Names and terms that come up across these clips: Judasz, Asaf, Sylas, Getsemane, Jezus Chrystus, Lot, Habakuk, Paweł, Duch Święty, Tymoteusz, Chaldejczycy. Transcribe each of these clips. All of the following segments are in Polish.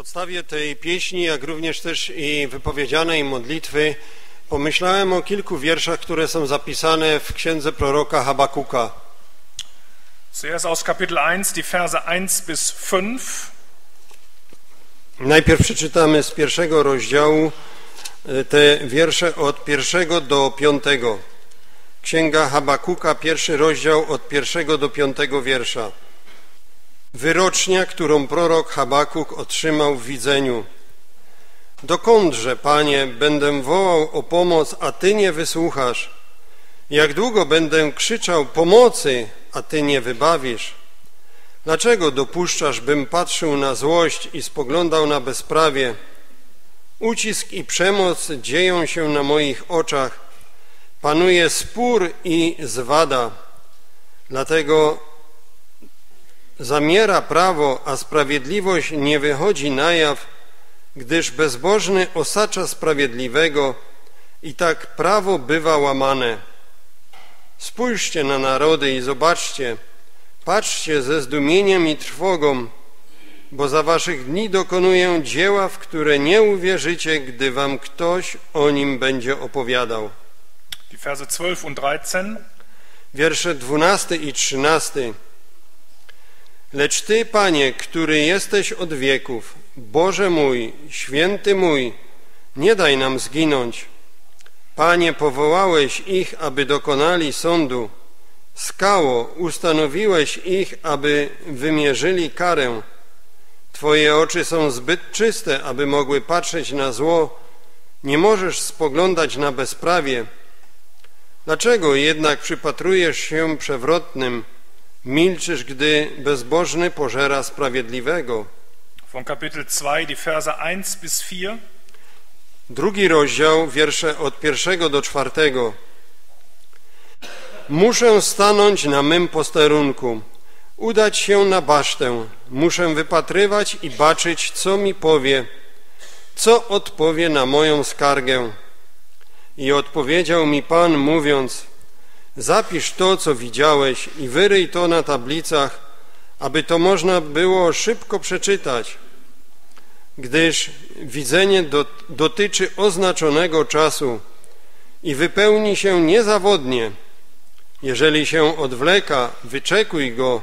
podstawie tej pieśni, jak również też i wypowiedzianej modlitwy pomyślałem o kilku wierszach, które są zapisane w księdze proroka Habakuka. Zuerst aus Kapitel 1, die Verse 1 bis 5. Najpierw przeczytamy z pierwszego rozdziału te wiersze od 1 do 5. Księga Habakuka, 1 rozdział od 1 do 5 wiersza. Wyrocznia, którą prorok Habakuk otrzymał w widzeniu. Dokądże, Panie, będę wołał o pomoc, a Ty nie wysłuchasz? Jak długo będę krzyczał pomocy, a Ty nie wybawisz? Dlaczego dopuszczasz, bym patrzył na złość i spoglądał na bezprawie? Ucisk i przemoc dzieją się na moich oczach. Panuje spór i zwada. Dlatego zamiera prawo, a sprawiedliwość nie wychodzi na jaw, gdyż bezbożny osacza sprawiedliwego i tak prawo bywa łamane. Spójrzcie na narody i zobaczcie, patrzcie ze zdumieniem i trwogą, bo za waszych dni dokonuję dzieła, w które nie uwierzycie, gdy wam ktoś o nim będzie opowiadał. Die Verse 12 und 13. Wiersze 12 i 13. Lecz Ty, Panie, który jesteś od wieków, Boże mój, święty mój, nie daj nam zginąć. Panie, powołałeś ich, aby dokonali sądu. Skało, ustanowiłeś ich, aby wymierzyli karę. Twoje oczy są zbyt czyste, aby mogły patrzeć na zło. Nie możesz spoglądać na bezprawie. Dlaczego jednak przypatrujesz się przewrotnym? Milczysz, gdy bezbożny pożera sprawiedliwego. Von Kapitel 2, die Verse 1 bis 4. 2. rozdział, wiersze od 1 do 4. Muszę stanąć na mym posterunku, udać się na basztę. Muszę wypatrywać i baczyć, co mi powie, co odpowie na moją skargę. I odpowiedział mi Pan, mówiąc: zapisz to, co widziałeś, i wyryj to na tablicach, aby to można było szybko przeczytać, gdyż widzenie dotyczy oznaczonego czasu i wypełni się niezawodnie. Jeżeli się odwleka, wyczekuj go,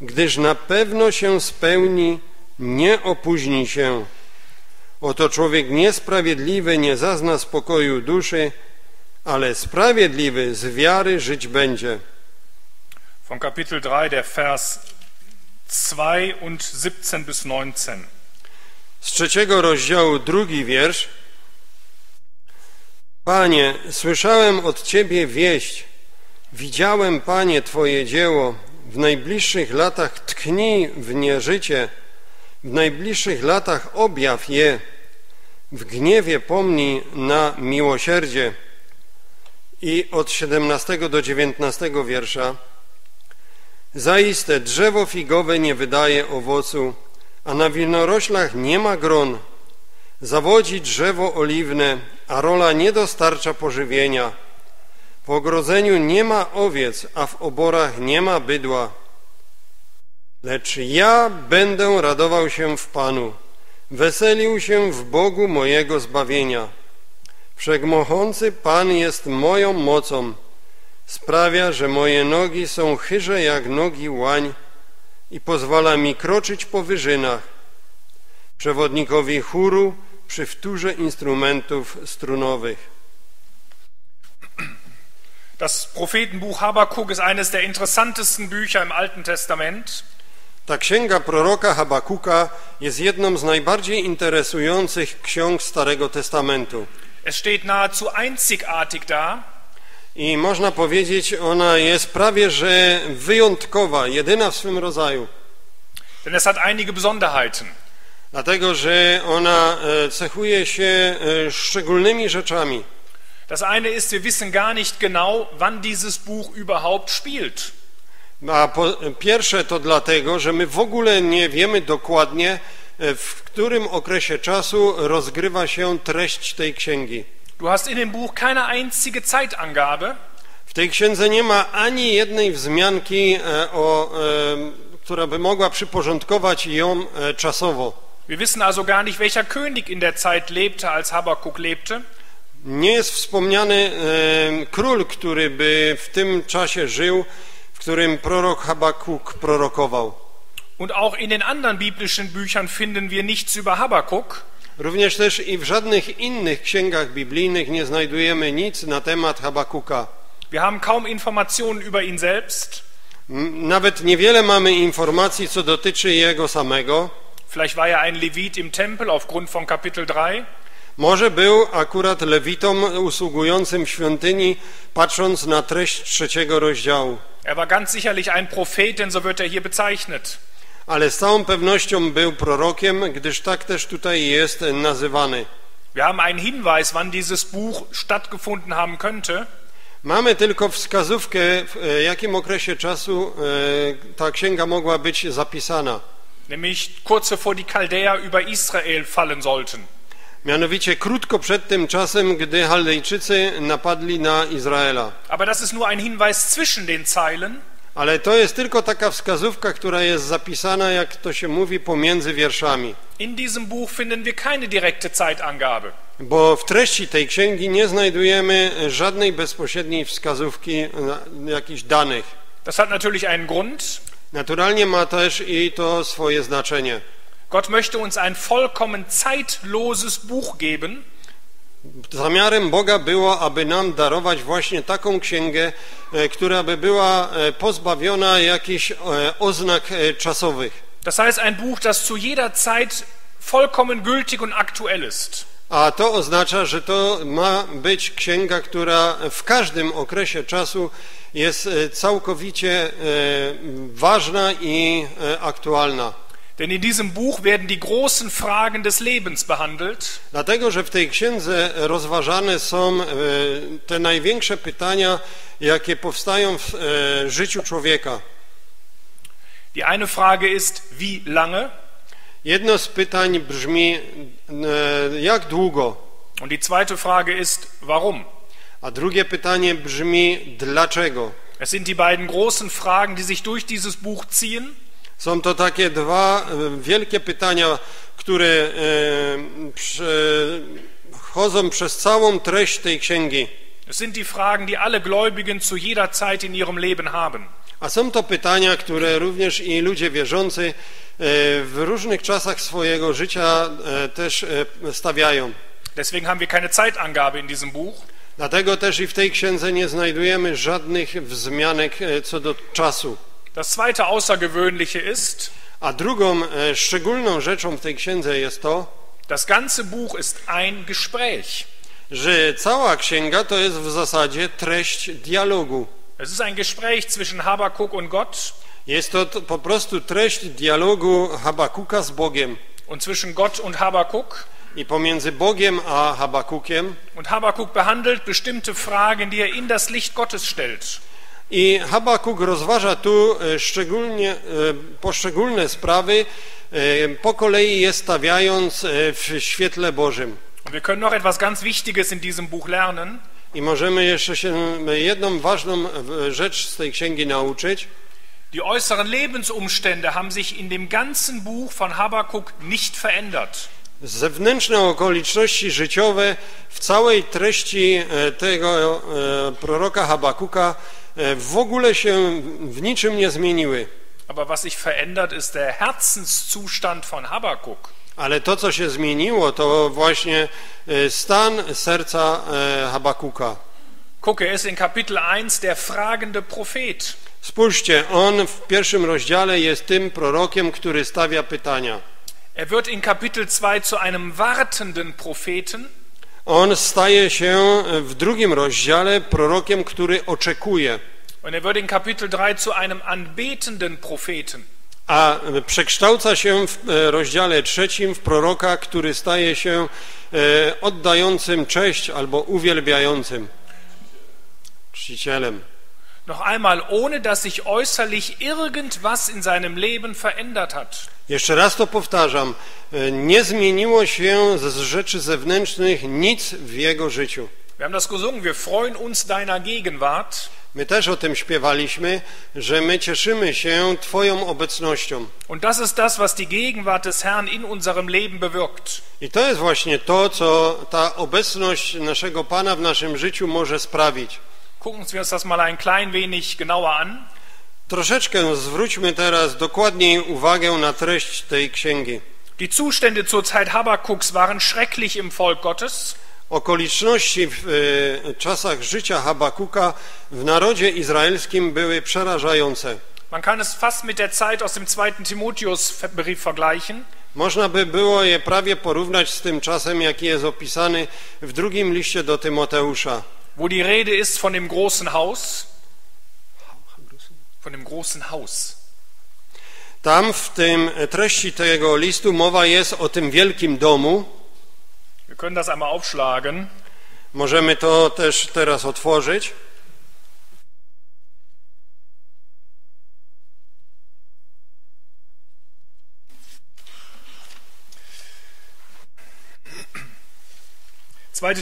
gdyż na pewno się spełni, nie opóźni się. Oto człowiek niesprawiedliwy nie zazna spokoju duszy, ale sprawiedliwy z wiary żyć będzie. Von Kapitel 3, der Vers 2 und 17 bis 19. Z 3. rozdziału 2 wiersz. Panie, słyszałem od Ciebie wieść, widziałem, Panie, Twoje dzieło. W najbliższych latach tknij w nie życie, w najbliższych latach objaw je. W gniewie pomnij na miłosierdzie. I od 17 do 19 wiersza. Zaiste drzewo figowe nie wydaje owocu, a na winoroślach nie ma gron. Zawodzi drzewo oliwne, a rola nie dostarcza pożywienia. W ogrodzeniu nie ma owiec, a w oborach nie ma bydła. Lecz ja będę radował się w Panu, weselił się w Bogu mojego zbawienia. Wszechmogący Pan jest moją mocą, sprawia, że moje nogi są chyże jak nogi łań i pozwala mi kroczyć po wyżynach. Przewodnikowi chóru przy wtórze instrumentów strunowych. Das Prophetenbuch Habakuk ist eines der interessantesten Bücher im Alten Testament. Ta księga proroka Habakuka jest jedną z najbardziej interesujących ksiąg Starego Testamentu. Es steht nahezu einzigartig da. I można powiedzieć, ona jest prawie że wyjątkowa, jedyna w swym rodzaju. Denn es hat einige Besonderheiten. Dlatego, że ona cechuje się szczególnymi rzeczami. Das eine ist, wir wissen gar nicht genau, wann dieses Buch überhaupt spielt. A pierwsze to dlatego, że my w ogóle nie wiemy dokładnie, w którym okresie czasu rozgrywa się treść tej księgi. Du hast in dem Buch keine einzige Zeitangabe. W tej księdze nie ma ani jednej wzmianki, która by mogła przyporządkować ją czasowo. Wir wissen also gar nicht, welcher König in der Zeit lebte, als Habakuk lebte. Nie jest wspomniany król, który by w tym czasie żył, w którym prorok Habakuk prorokował. Und auch in den anderen biblischen Büchern finden wir nichts über Habakuk. Również też i w żadnych innych księgach biblijnych nie znajdujemy nic na temat Habakuka. Wir haben kaum Informationen über ihn selbst. Nawet niewiele mamy informacji, co dotyczy jego samego. Vielleicht war er ein Levit im Tempel aufgrund von Kapitel 3. Może był akurat lewitą usługującym w świątyni, patrząc na treść 3. rozdziału. Er war ganz sicherlich ein Prophet, denn so wird er hier bezeichnet. Ale z całą pewnością był prorokiem, gdyż tak też tutaj jest nazywany. Wir haben einen Hinweis, wann dieses Buch stattgefunden haben könnte. Mamy tylko wskazówkę, w jakim okresie czasu ta księga mogła być zapisana. Nämlich kurz bevor die Chaldäer über Israel fallen sollten. Mianowicie krótko przed tym czasem, gdy Chaldejczycy napadli na Izraela. Aber das ist nur ein Hinweis zwischen den Zeilen. Ale to jest tylko taka wskazówka, która jest zapisana, jak to się mówi, pomiędzy wierszami. In diesem Buch finden wir keine direkte Zeitangabe. Bo w treści tej księgi nie znajdujemy żadnej bezpośredniej wskazówki, jakichś danych. Das hat natürlich einen Grund. Naturalnie ma też i to swoje znaczenie. Gott möchte uns ein vollkommen zeitloses Buch geben. Zamiarem Boga było, aby nam darować właśnie taką księgę, która by była pozbawiona jakichś oznak czasowych. Das heißt ein Buch, das zu jeder Zeit vollkommen gültig und aktuell ist. A to oznacza, że to ma być księga, która w każdym okresie czasu jest całkowicie ważna i aktualna. Denn in diesem Buch werden die großen Fragen des Lebens behandelt. Dlatego, że w tej księdze rozważane są te największe pytania, jakie powstają w życiu człowieka. Die eine Frage ist, wie lange? Jedno z pytań brzmi, jak długo? Und die zweite Frage ist, warum? A drugie pytanie brzmi, dlaczego? Es sind die beiden großen Fragen, die sich durch dieses Buch ziehen. Są to takie dwa wielkie pytania, które chodzą przez całą treść tej księgi. A są to pytania, które również i ludzie wierzący w różnych czasach swojego życia też stawiają. Dlatego też i w tej księdze nie znajdujemy żadnych wzmianek co do czasu. Das zweite Außergewöhnliche ist, a drugą szczególną rzeczą w tej księdze jest to, das ganze Buch ist ein Gespräch. Że cała księga to jest w zasadzie treść dialogu. Es ist ein Gespräch zwischen Habakuk und Gott. Jest to po prostu treść dialogu Habakuka z Bogiem. Und zwischen Gott und Habakuk. I pomiędzy Bogiem a Habakukiem. Und Habakuk behandelt bestimmte Fragen, die er in das Licht Gottes stellt. I Habakuk rozważa tu poszczególne sprawy, po kolei je stawiając w świetle Bożym. Wir können noch etwas ganz Wichtiges in diesem Buch lernen. I możemy jeszcze się jedną ważną rzecz z tej księgi nauczyć. Die äußeren Lebensumstände haben sich in dem ganzen Buch von Habakuk nicht verändert. Zewnętrzne okoliczności życiowe w całej treści tego proroka Habakuka w ogóle się w niczym nie zmieniły. Aber was sich verändert, ist der Herzenszustand von Habakuk. Ale to, co się zmieniło, to właśnie stan serca Habakuka. Gucke, er ist in Kapitel 1 der fragende Prophet. Spójrzcie, on w 1. rozdziale jest tym prorokiem, który stawia pytania. Er wird in Kapitel 2 zu einem wartenden Propheten. On staje się w 2. rozdziale prorokiem, który oczekuje. Und er wird in Kapitel 3 zu einem anbetenden Propheten. A przekształca się w rozdziale 3 w proroka, który staje się oddającym cześć albo uwielbiającym czcicielem. Noch einmal, ohne dass sich äußerlich irgendwas in seinem Leben verändert hat. Jeszcze raz to powtarzam, nie zmieniło się z rzeczy zewnętrznych nic w jego życiu. Wir haben das gesungen, wir freuen uns deiner Gegenwart. My też o tym śpiewaliśmy, że my cieszymy się Twoją obecnością. Und das ist das, was die Gegenwart des Herrn in unserem Leben bewirkt. I to jest właśnie to, co ta obecność naszego Pana w naszym życiu może sprawić. Gucken wir uns das mal ein klein wenig genauer an. Troszeczkę zwróćmy teraz dokładniej uwagę na treść tej księgi. Die Zustände zur Zeit Habakuks waren schrecklich im Volk Gottes. Okoliczności w czasach życia Habakuka w narodzie izraelskim były przerażające. Man kann es fast mit der Zeit aus dem 2. Timotheusbrief vergleichen. Można by było je prawie porównać z tym czasem, jaki jest opisany w drugim liście do Tymoteusza. Wo die Rede ist von dem großen Haus. Von dem großen Haus. Tam w tym treści tego listu mowa jest o tym wielkim domu. Wir können das einmal aufschlagen. Możemy to też teraz otworzyć.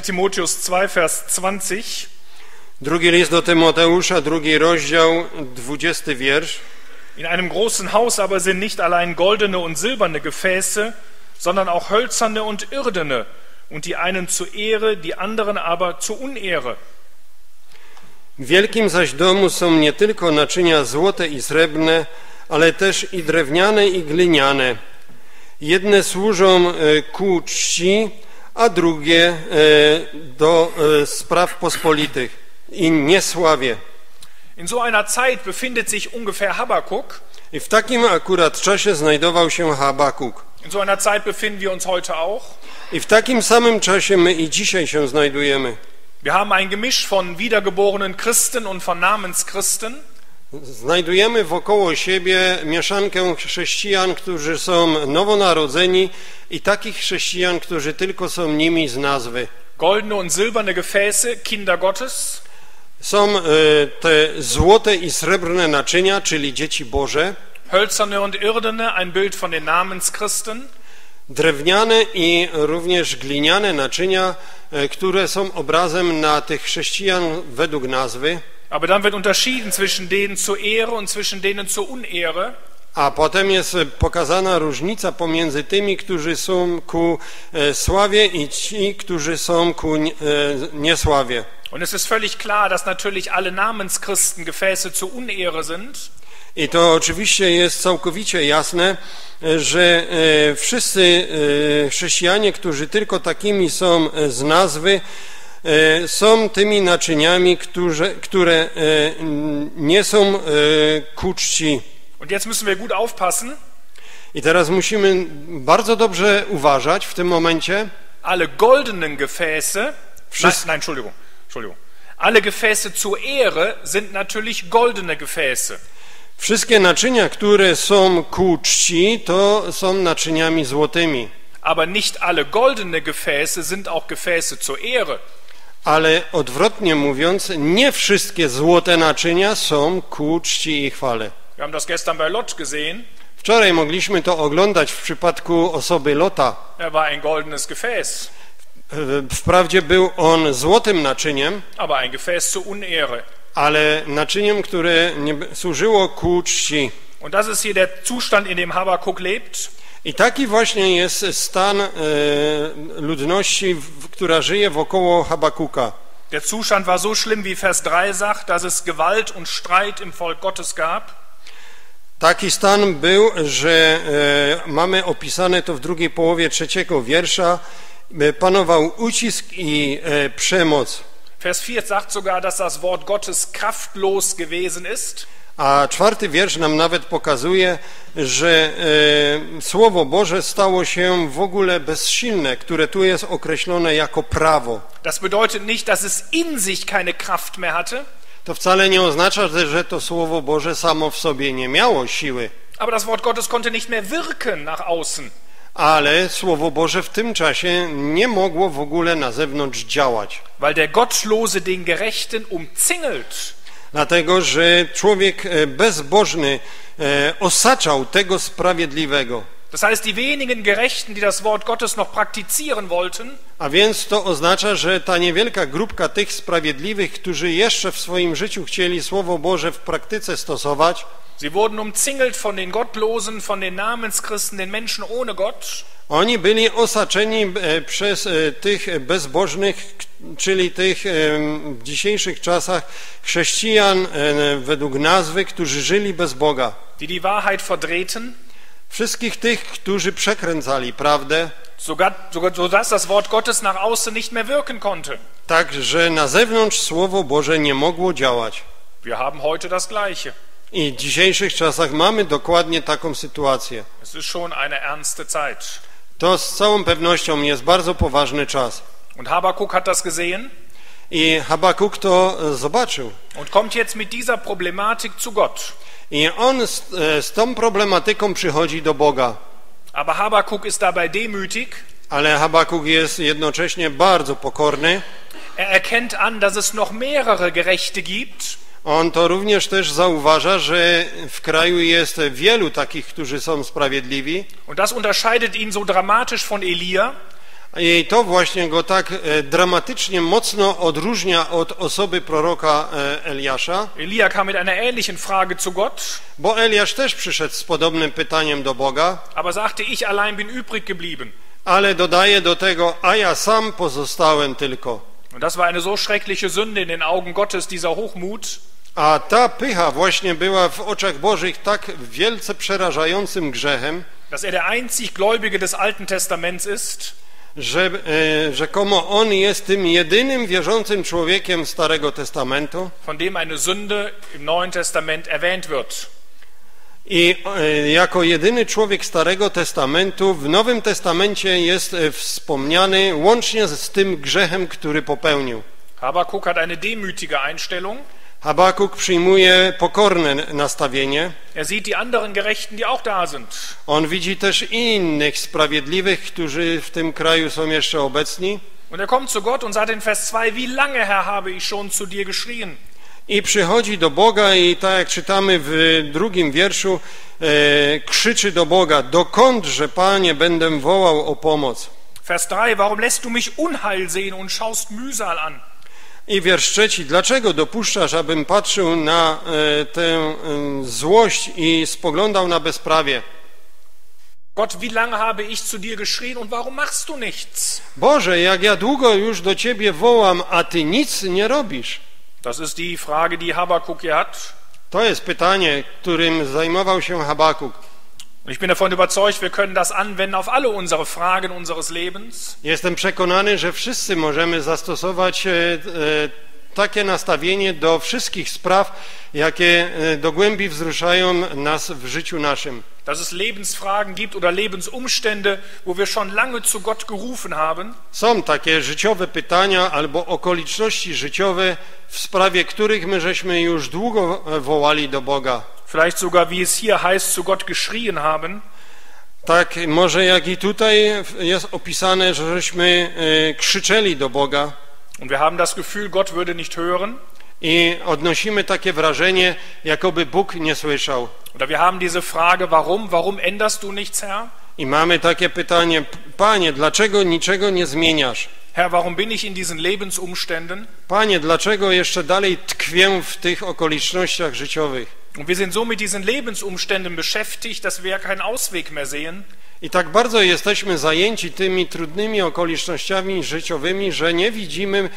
Timotheus 2, Vers 20. Drugi list do Tymoteusza, drugi rozdział, 20 wiersz. In einem großen Haus aber sind nicht allein goldene und silberne Gefäße, sondern auch hölzerne und irdene. Und die einen zur Ehre, die anderen aber zur Unehre. W wielkim zaś domu są nie tylko naczynia złote i srebrne, ale też i drewniane i gliniane. Jedne służą ku czci, a drugie do spraw pospolitych i niesławie. In so einer Zeit befindet sich ungefähr Habakuk. I w takim akurat czasie znajdował się Habakuk. In so einer Zeit befinden wir uns heute auch. I w takim samym czasie my i dzisiaj się znajdujemy. Wir haben ein Gemisch von wiedergeborenen Christen und von Namenschristen. Znajdujemy wokoło siebie mieszankę chrześcijan, którzy są nowonarodzeni, i takich chrześcijan, którzy tylko są nimi z nazwy. Goldene und silberne Gefäße, Kinder Gottes. Są te złote i srebrne naczynia, czyli dzieci Boże. Hölzerne und irdene, ein Bild von den Namenschristen. Drewniane i również gliniane naczynia, które są obrazem na tych chrześcijan według nazwy. Aber dann wird unterschieden zwischen denen zur Ehre und zwischen denen zur Unehre. A potem jest pokazana różnica pomiędzy tymi, którzy są ku sławie, i ci, którzy są ku niesławie. Und es ist völlig klar, dass natürlich alle Namenschristen Gefäße zur Unehre sind. I to oczywiście jest całkowicie jasne, że wszyscy chrześcijanie, którzy tylko takimi są z nazwy, są tymi naczyniami, które nie są ku czci. Und jetzt müssen wir gut aufpassen. I teraz musimy bardzo dobrze uważać w tym momencie. Alle goldenen Gefäße, alle Gefäße zur Ehre sind natürlich goldene Gefäße. Wszystkie naczynia, które są ku czci, to są naczyniami złotymi. Aber nicht alle goldene Gefäße sind auch Gefäße zur Ehre. Ale odwrotnie mówiąc, nie wszystkie złote naczynia są ku czci i chwale. Wir haben das gestern bei Lot gesehen. Wczoraj mogliśmy to oglądać w przypadku osoby Lota. Er war ein goldenes Gefäß. Wprawdzie był on złotym naczyniem, aber ein Gefäß zur Unehre. Ale naczyniem, które nie służyło ku czci. Und das ist hier der Zustand, in dem Habakuk lebt. I taki właśnie jest stan ludności, która żyje wokoło Habakuka. Der Zustand war so schlimm, wie Vers 3 sagt, dass es Gewalt und Streit im Volk Gottes gab. Taki stan był, że mamy opisane to w drugiej połowie trzeciego wiersza. Panował ucisk i przemoc. Vers 4 sagt sogar, dass das Wort Gottes kraftlos gewesen ist. A czwarty wiersz nam nawet pokazuje, że Słowo Boże stało się w ogóle bezsilne, które tu jest określone jako prawo. Das bedeutet nicht, dass es in sich keine Kraft mehr hatte. To wcale nie oznacza, że to Słowo Boże samo w sobie nie miało siły. Aber das Wort Gottes konnte nicht mehr wirken nach außen. Ale Słowo Boże w tym czasie nie mogło w ogóle na zewnątrz działać. Weil der Gottlose den Gerechten umzingelt. Dlatego, że człowiek bezbożny osaczał tego sprawiedliwego. Das heißt, die wenigen Gerechten, die das Wort Gottes noch praktizieren wollten, a więc to oznacza, że ta niewielka grupka tych sprawiedliwych, którzy jeszcze w swoim życiu chcieli Słowo Boże w praktyce stosować, sie wurden umzingelt von den Gottlosen, von den Namenschristen, den Menschen ohne Gott. Oni byli osaczeni przez tych bezbożnych, czyli tych w dzisiejszych czasach chrześcijan według nazwy, którzy żyli bez Boga. Die die Wahrheit verdrehten. Wszystkich tych, którzy przekręcali prawdę, sodass das Wort Gottes nach außen nicht mehr wirken konnte. Tak, że na zewnątrz Słowo Boże nie mogło działać. Wir haben heute das Gleiche. I w dzisiejszych czasach mamy dokładnie taką sytuację. Es ist schon eine ernste Zeit. To z całą pewnością jest bardzo poważny czas. Und Habakuk hat das gesehen. I Habakuk to zobaczył. Und kommt jetzt mit dieser Problematik zu Gott. I on z tą problematyką przychodzi do Boga. Aber Habakuk ist dabei demütig. Ale Habakuk jest jednocześnie bardzo pokorny. Er erkennt an, dass es noch mehrere Gerechte gibt. On to również też zauważa, że w kraju jest wielu takich, którzy są sprawiedliwi. Und das unterscheidet ihn so dramatisch von Elia. I to właśnie go tak dramatycznie mocno odróżnia od osoby proroka Eliasza. Elia kam mit einer ähnlichen Frage zu Gott. Bo Eliasz też przyszedł z podobnym pytaniem do Boga. Aber sagte, ich allein bin übrig geblieben. Ale dodaje do tego, a ja sam pozostałem tylko. Und das war eine so schreckliche Sünde in den Augen Gottes, dieser Hochmut. A ta pycha właśnie była w oczach Bożych tak wielce przerażającym grzechem, dass er der einzig Gläubige des Alten Testaments ist, że rzekomo on jest tym jedynym wierzącym człowiekiem Starego Testamentu, von dem eine Sünde im Neuen Testament erwähnt wird. I jako jedyny człowiek Starego Testamentu w Nowym Testamencie jest wspomniany łącznie z tym grzechem, który popełnił. Habakuk hat eine demütige Einstellung. Habakuk przyjmuje pokorne nastawienie. Er sieht die anderen Gerechten, die auch da sind. On widzi też innych sprawiedliwych, którzy w tym kraju są jeszcze obecni. Und er kommt zu Gott und sagt in Vers 2: Wie lange, Herr, habe ich schon zu dir geschrien? I przychodzi do Boga i tak jak czytamy w drugim wierszu, krzyczy do Boga: Dokądże, Panie, będę wołał o pomoc? Vers 3: Warum lässt du mich Unheil sehen und schaust Mühsal an? I wiersz 3, dlaczego dopuszczasz, abym patrzył na tę złość i spoglądał na bezprawie? Gott, wie lange habe ich zu dir geschrien und warum machst du nichts? Boże, jak ja długo już do Ciebie wołam, a Ty nic nie robisz. Das ist die Frage, die Habakuk hat. To jest pytanie, którym zajmował się Habakuk. Ich bin davon überzeugt, wir können das anwenden auf alle unsere Fragen unseres Lebens. Jestem przekonany, że wszyscy możemy zastosować takie nastawienie do wszystkich spraw, jakie do głębi wzruszają nas w życiu naszym. Dass es Lebensfragen gibt oder Lebensumstände, wo wir schon lange zu Gott gerufen haben. Są takie życiowe pytania albo okoliczności życiowe, w sprawie których my żeśmy już długo wołali do Boga. Vielleicht sogar, wie es hier heißt, zu Gott geschrien haben. Tak, może jak i tutaj jest opisane, żeśmy krzyczeli do Boga. Und wir haben das Gefühl, Gott würde nicht hören. I odnosimy takie wrażenie, jakoby Bóg nie słyszał. Oder wir haben diese Frage, warum änderst du nichts, Herr? I mamy takie pytanie, Panie, dlaczego niczego nie zmieniasz? Herr, warum bin ich in diesen Lebensumständen? Panie, dlaczego jeszcze dalej tkwię w tych okolicznościach życiowych? Und wir sind so mit diesen Lebensumständen beschäftigt, dass wir ja keinen Ausweg mehr sehen. I tak bardzo jesteśmy zajęci tymi trudnymi okolicznościami życiowymi, że nie widzimy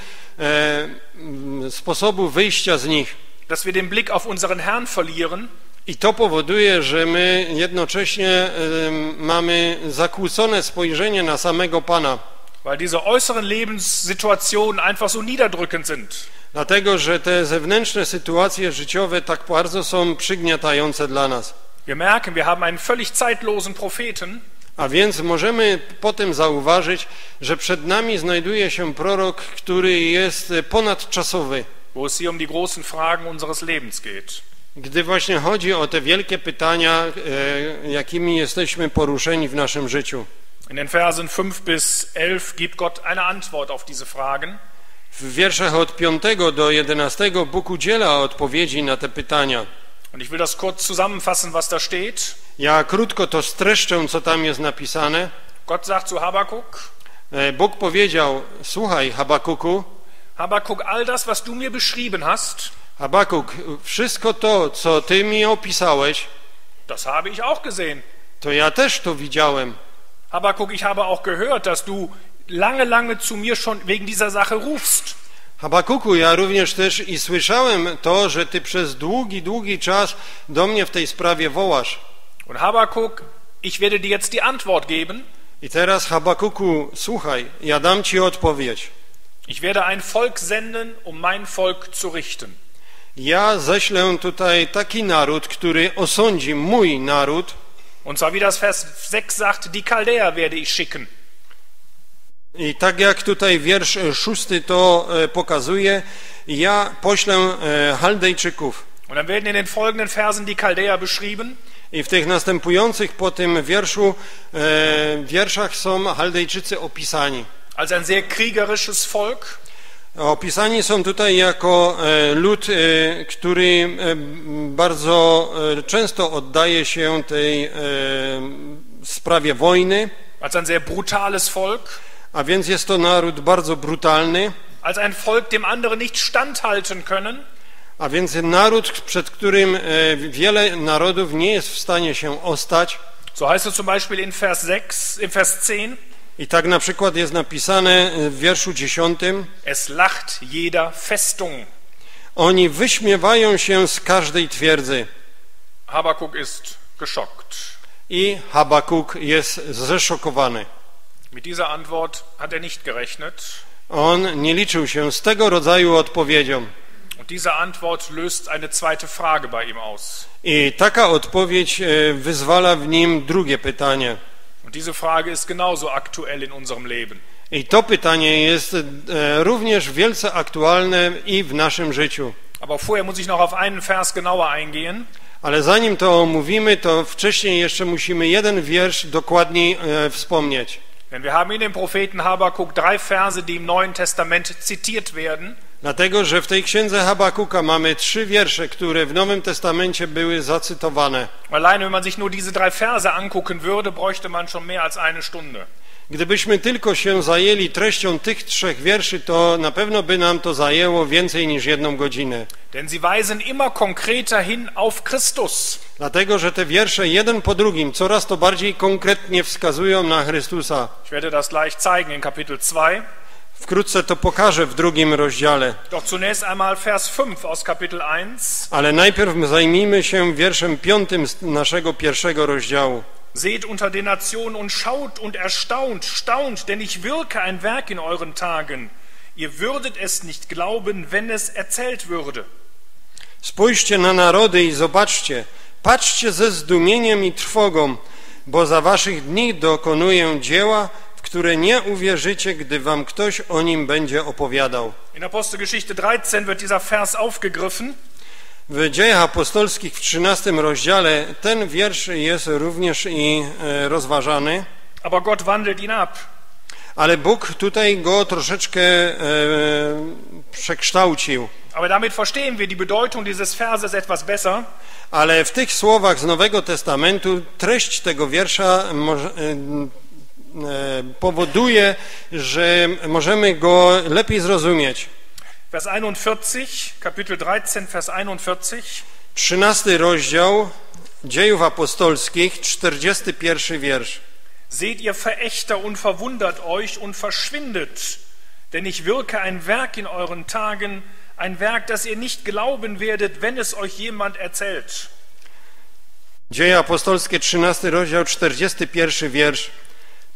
sposobu wyjścia z nich. Dass wir den Blick auf unseren Herrn verlieren. I to powoduje, że my jednocześnie mamy zakłócone spojrzenie na samego Pana. Weil diese äußeren Lebenssituationen einfach so niederdrückend sind. Dlatego, że te zewnętrzne sytuacje życiowe tak bardzo są przygniatające dla nas. Wir merken, wir haben einen völlig zeitlosen Propheten. A więc możemy potem zauważyć, że przed nami znajduje się prorok, który jest ponadczasowy. Wo es hier um die großen Fragen unseres Lebens geht. Gdy właśnie chodzi o te wielkie pytania, jakimi jesteśmy poruszeni w naszym życiu. In den Versen 5 bis 11 gibt Gott eine Antwort auf diese Fragen. W wierszach od 5 do 11 Bóg udziela odpowiedzi na te pytania. Und ich will das kurz zusammenfassen, was da steht. Ja krótko to streszczę, co tam jest napisane. Gott sagt zu Habakuk, Bóg powiedział: słuchaj, Habakuku, Habakuk, all das, was du mir beschrieben hast, Habakuk, wszystko to, co ty mi opisałeś, das habe ich auch gesehen. To ja też to widziałem. Habakuk, ich habe auch gehört, dass du lange zu mir schon wegen dieser Sache rufst. Habakuku, ja również też i słyszałem to, że ty przez długi czas do mnie w tej sprawie wołasz. Und Habakuk, ich werde dir jetzt die Antwort geben. I teraz, Habakuku, słuchaj, ja dam ci odpowiedź. Ich werde ein Volk senden, um mein Volk zu richten. Ja ześlę tutaj taki naród, który osądzi mój naród. Und zwar wie das Vers 6 sagt, die Chaldäer werde ich schicken. I tak jak tutaj wiersz 6 to pokazuje, ja poślę Chaldejczyków. Und dann werden in den folgenden Versen die Chaldäer beschrieben. I w tych następujących po tym wierszu wierszach są Chaldejczycy opisani. Als ein sehr kriegerisches Volk. Opisani są tutaj jako lud, który bardzo często oddaje się tej sprawie wojny. Als ein sehr brutales Volk. A więc jest to naród bardzo brutalny. Als ein Volk dem anderen nicht standhalten können. A więc naród, przed którym wiele narodów nie jest w stanie się ostać. So heißt es zum Beispiel in Vers 6, in Vers 10. I tak na przykład jest napisane w wierszu 10. Es lacht jeder Festung. Oni wyśmiewają się z każdej twierdzy. Habakuk ist geschockt. I Habakuk jest zeszokowany. Mit dieser Antwort hat er nicht gerechnet. On nie liczył się z tego rodzaju odpowiedzią. Und diese Antwort löst eine zweite Frage bei ihm aus. I taka odpowiedź wyzwala w nim drugie pytanie. Und diese Frage ist genauso aktuell in unserem Leben. I to pytanie jest również wielce aktualne i w naszym życiu. Aber vorher muss ich noch auf einen Vers genauer eingehen. Ale zanim to omówimy, to wcześniej jeszcze musimy jeden wiersz dokładniej wspomnieć. Denn wir haben in dem Propheten Habakuk 3 Verse, die im Neuen Testament zitiert werden. Dlatego, że w tej księdze Habakuka mamy 3 wiersze, które w Nowym Testamencie były zacytowane. Allein, wenn man sich nur diese 3 Verse angucken würde, bräuchte man schon mehr als eine Stunde. Gdybyśmy tylko się zajęli treścią tych 3 wierszy, to na pewno by nam to zajęło więcej niż 1 godzinę. Denn sie weisen immer konkreter hin auf Christus. Dlatego, że te wiersze jeden po drugim coraz to bardziej konkretnie wskazują na Chrystusa. Ich werde das gleich zeigen in Kapitel 2. Wkrótce to pokażę w drugim rozdziale. Doch zunächst einmal Vers 5 aus Kapitel 1. Ale najpierw zajmijmy się wierszem 5 z naszego 1 rozdziału. Seht unter den Nationen und schaut und erstaunt, staunt, denn ich wirke ein Werk in euren Tagen. Ihr würdet es nicht glauben, wenn es erzählt würde. Spójrzcie na narody i zobaczcie, patrzcie ze zdumieniem i trwogą, bo za waszych dni dokonuję dzieła, w które nie uwierzycie, gdy wam ktoś o nim będzie opowiadał. In Apostelgeschichte 13 wird dieser Vers aufgegriffen. W Dziejach Apostolskich w 13 rozdziale ten wiersz jest również i rozważany. Aber Gott wandelt ihn ab. Ale Bóg tutaj go troszeczkę przekształcił. Aber damit verstehen wir die Bedeutung dieses Verses etwas besser. Ale w tych słowach z Nowego Testamentu treść tego wiersza powoduje, że możemy go lepiej zrozumieć. Vers 41, Kapitel 13, Vers 41. 13 rozdział Dziejów Apostolskich, 41 wiersz. Seht ihr Verächter und verwundert euch und verschwindet, denn ich wirke ein Werk in euren Tagen, ein Werk, das ihr nicht glauben werdet, wenn es euch jemand erzählt. Dzieje Apostolskie, 13 rozdział, 41 wiersz.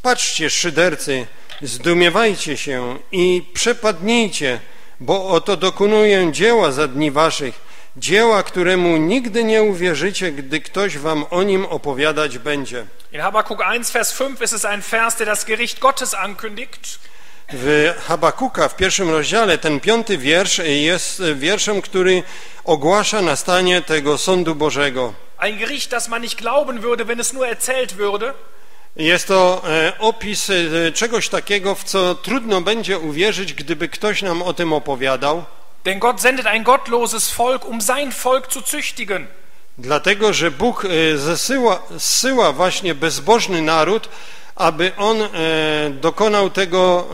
Patrzcie, szydercy, zdumiewajcie się i przepadnijcie, bo oto dokonuję dzieła za dni waszych, dzieła, któremu nigdy nie uwierzycie, gdy ktoś wam o nim opowiadać będzie. In Habakuk 1, Vers 5 ist es ein Vers, der das Gericht Gottes ankündigt. W Habakuka w 1 rozdziale ten 5 wiersz jest wierszem, który ogłasza nastanie tego sądu Bożego. Ein Gericht, das man nicht glauben würde, wenn es nur erzählt würde. Jest to opis czegoś takiego, w co trudno będzie uwierzyć, gdyby ktoś nam o tym opowiadał. Denn Gott sendet ein gottloses Volk, um sein Volk zu züchtigen. Dlatego, że Bóg zsyła właśnie bezbożny naród, aby on dokonał tego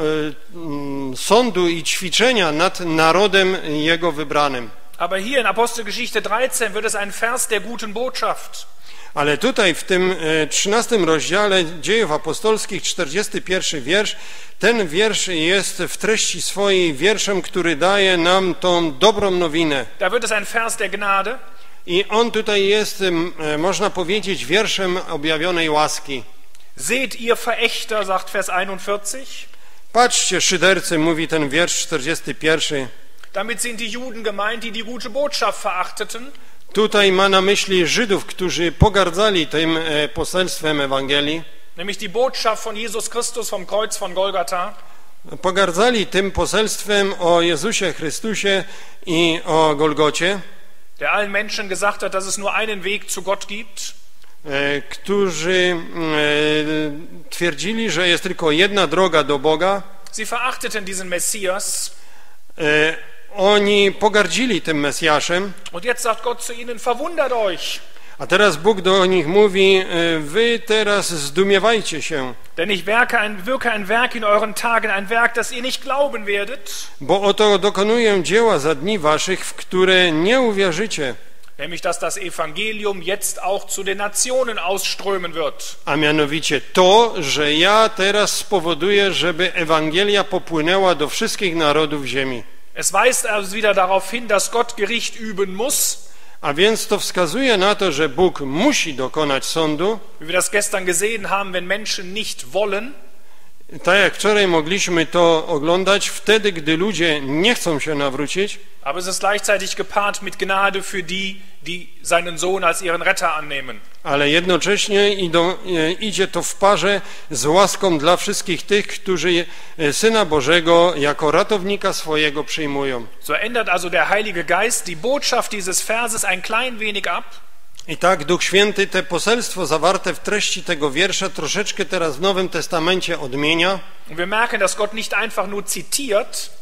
sądu i ćwiczenia nad narodem jego wybranym. Aber hier in Apostelgeschichte 13 wird es ein Vers der guten Botschaft. Ale tutaj w tym 13 rozdziale Dziejów Apostolskich, 41 wiersz, ten wiersz jest w treści swojej wierszem, który daje nam tą dobrą nowinę. Da wird es ein Vers der Gnade. I on tutaj jest, można powiedzieć, wierszem objawionej łaski. Seht ihr Verächter, sagt Vers 41. Patrzcie, szydercy, mówi ten wiersz 41. Damit sind die Juden gemeint, die die gute Botschaft verachteten. Tutaj ma na myśli Żydów, którzy pogardzali tym poselstwem Ewangelii. Nämlich die Botschaft von Jesus Christus vom Kreuz von Golgatha. Pogardzali tym poselstwem o Jezusie Chrystusie i o Golgocie. Der allen Menschen gesagt hat, dass es nur einen Weg zu Gott gibt. Którzy twierdzili, że jest tylko jedna droga do Boga. Sie verachteten diesen Messias. Oni pogardzili tym Mesjaszem. Und jetzt sagt Gott zu ihnen, verwundert euch. A teraz Bóg do nich mówi, wy teraz zdumiewajcie się. Denn ich wirke ein Werk in euren Tagen, ein Werk, das ihr nicht glauben werdet. Bo oto dokonuję dzieła za dni waszych, w które nie uwierzycie. Nämlich, dass das Evangelium jetzt auch zu den Nationen ausströmen wird. A mianowicie to, że ja teraz spowoduję, żeby Ewangelia popłynęła do wszystkich narodów ziemi. Es weist also wieder darauf hin, dass Gott Gericht üben muss. A więc to wskazuje na to, że Bóg musi dokonać sądu. Wie wir das gestern gesehen haben, wenn Menschen nicht wollen. Tak jak wczoraj mogliśmy to oglądać, wtedy, gdy ludzie nie chcą się nawrócić. Aber es ist gleichzeitig gepaart mit Gnade für die, die seinen Sohn als ihren Retter annehmen. Ale jednocześnie idzie to w parze z łaską dla wszystkich tych, którzy Syna Bożego jako ratownika swojego przyjmują. So ändert also der Heilige Geist die Botschaft dieses Verses ein klein wenig ab. I tak Duch Święty te poselstwo zawarte w treści tego wiersza troszeczkę teraz w Nowym Testamencie odmienia.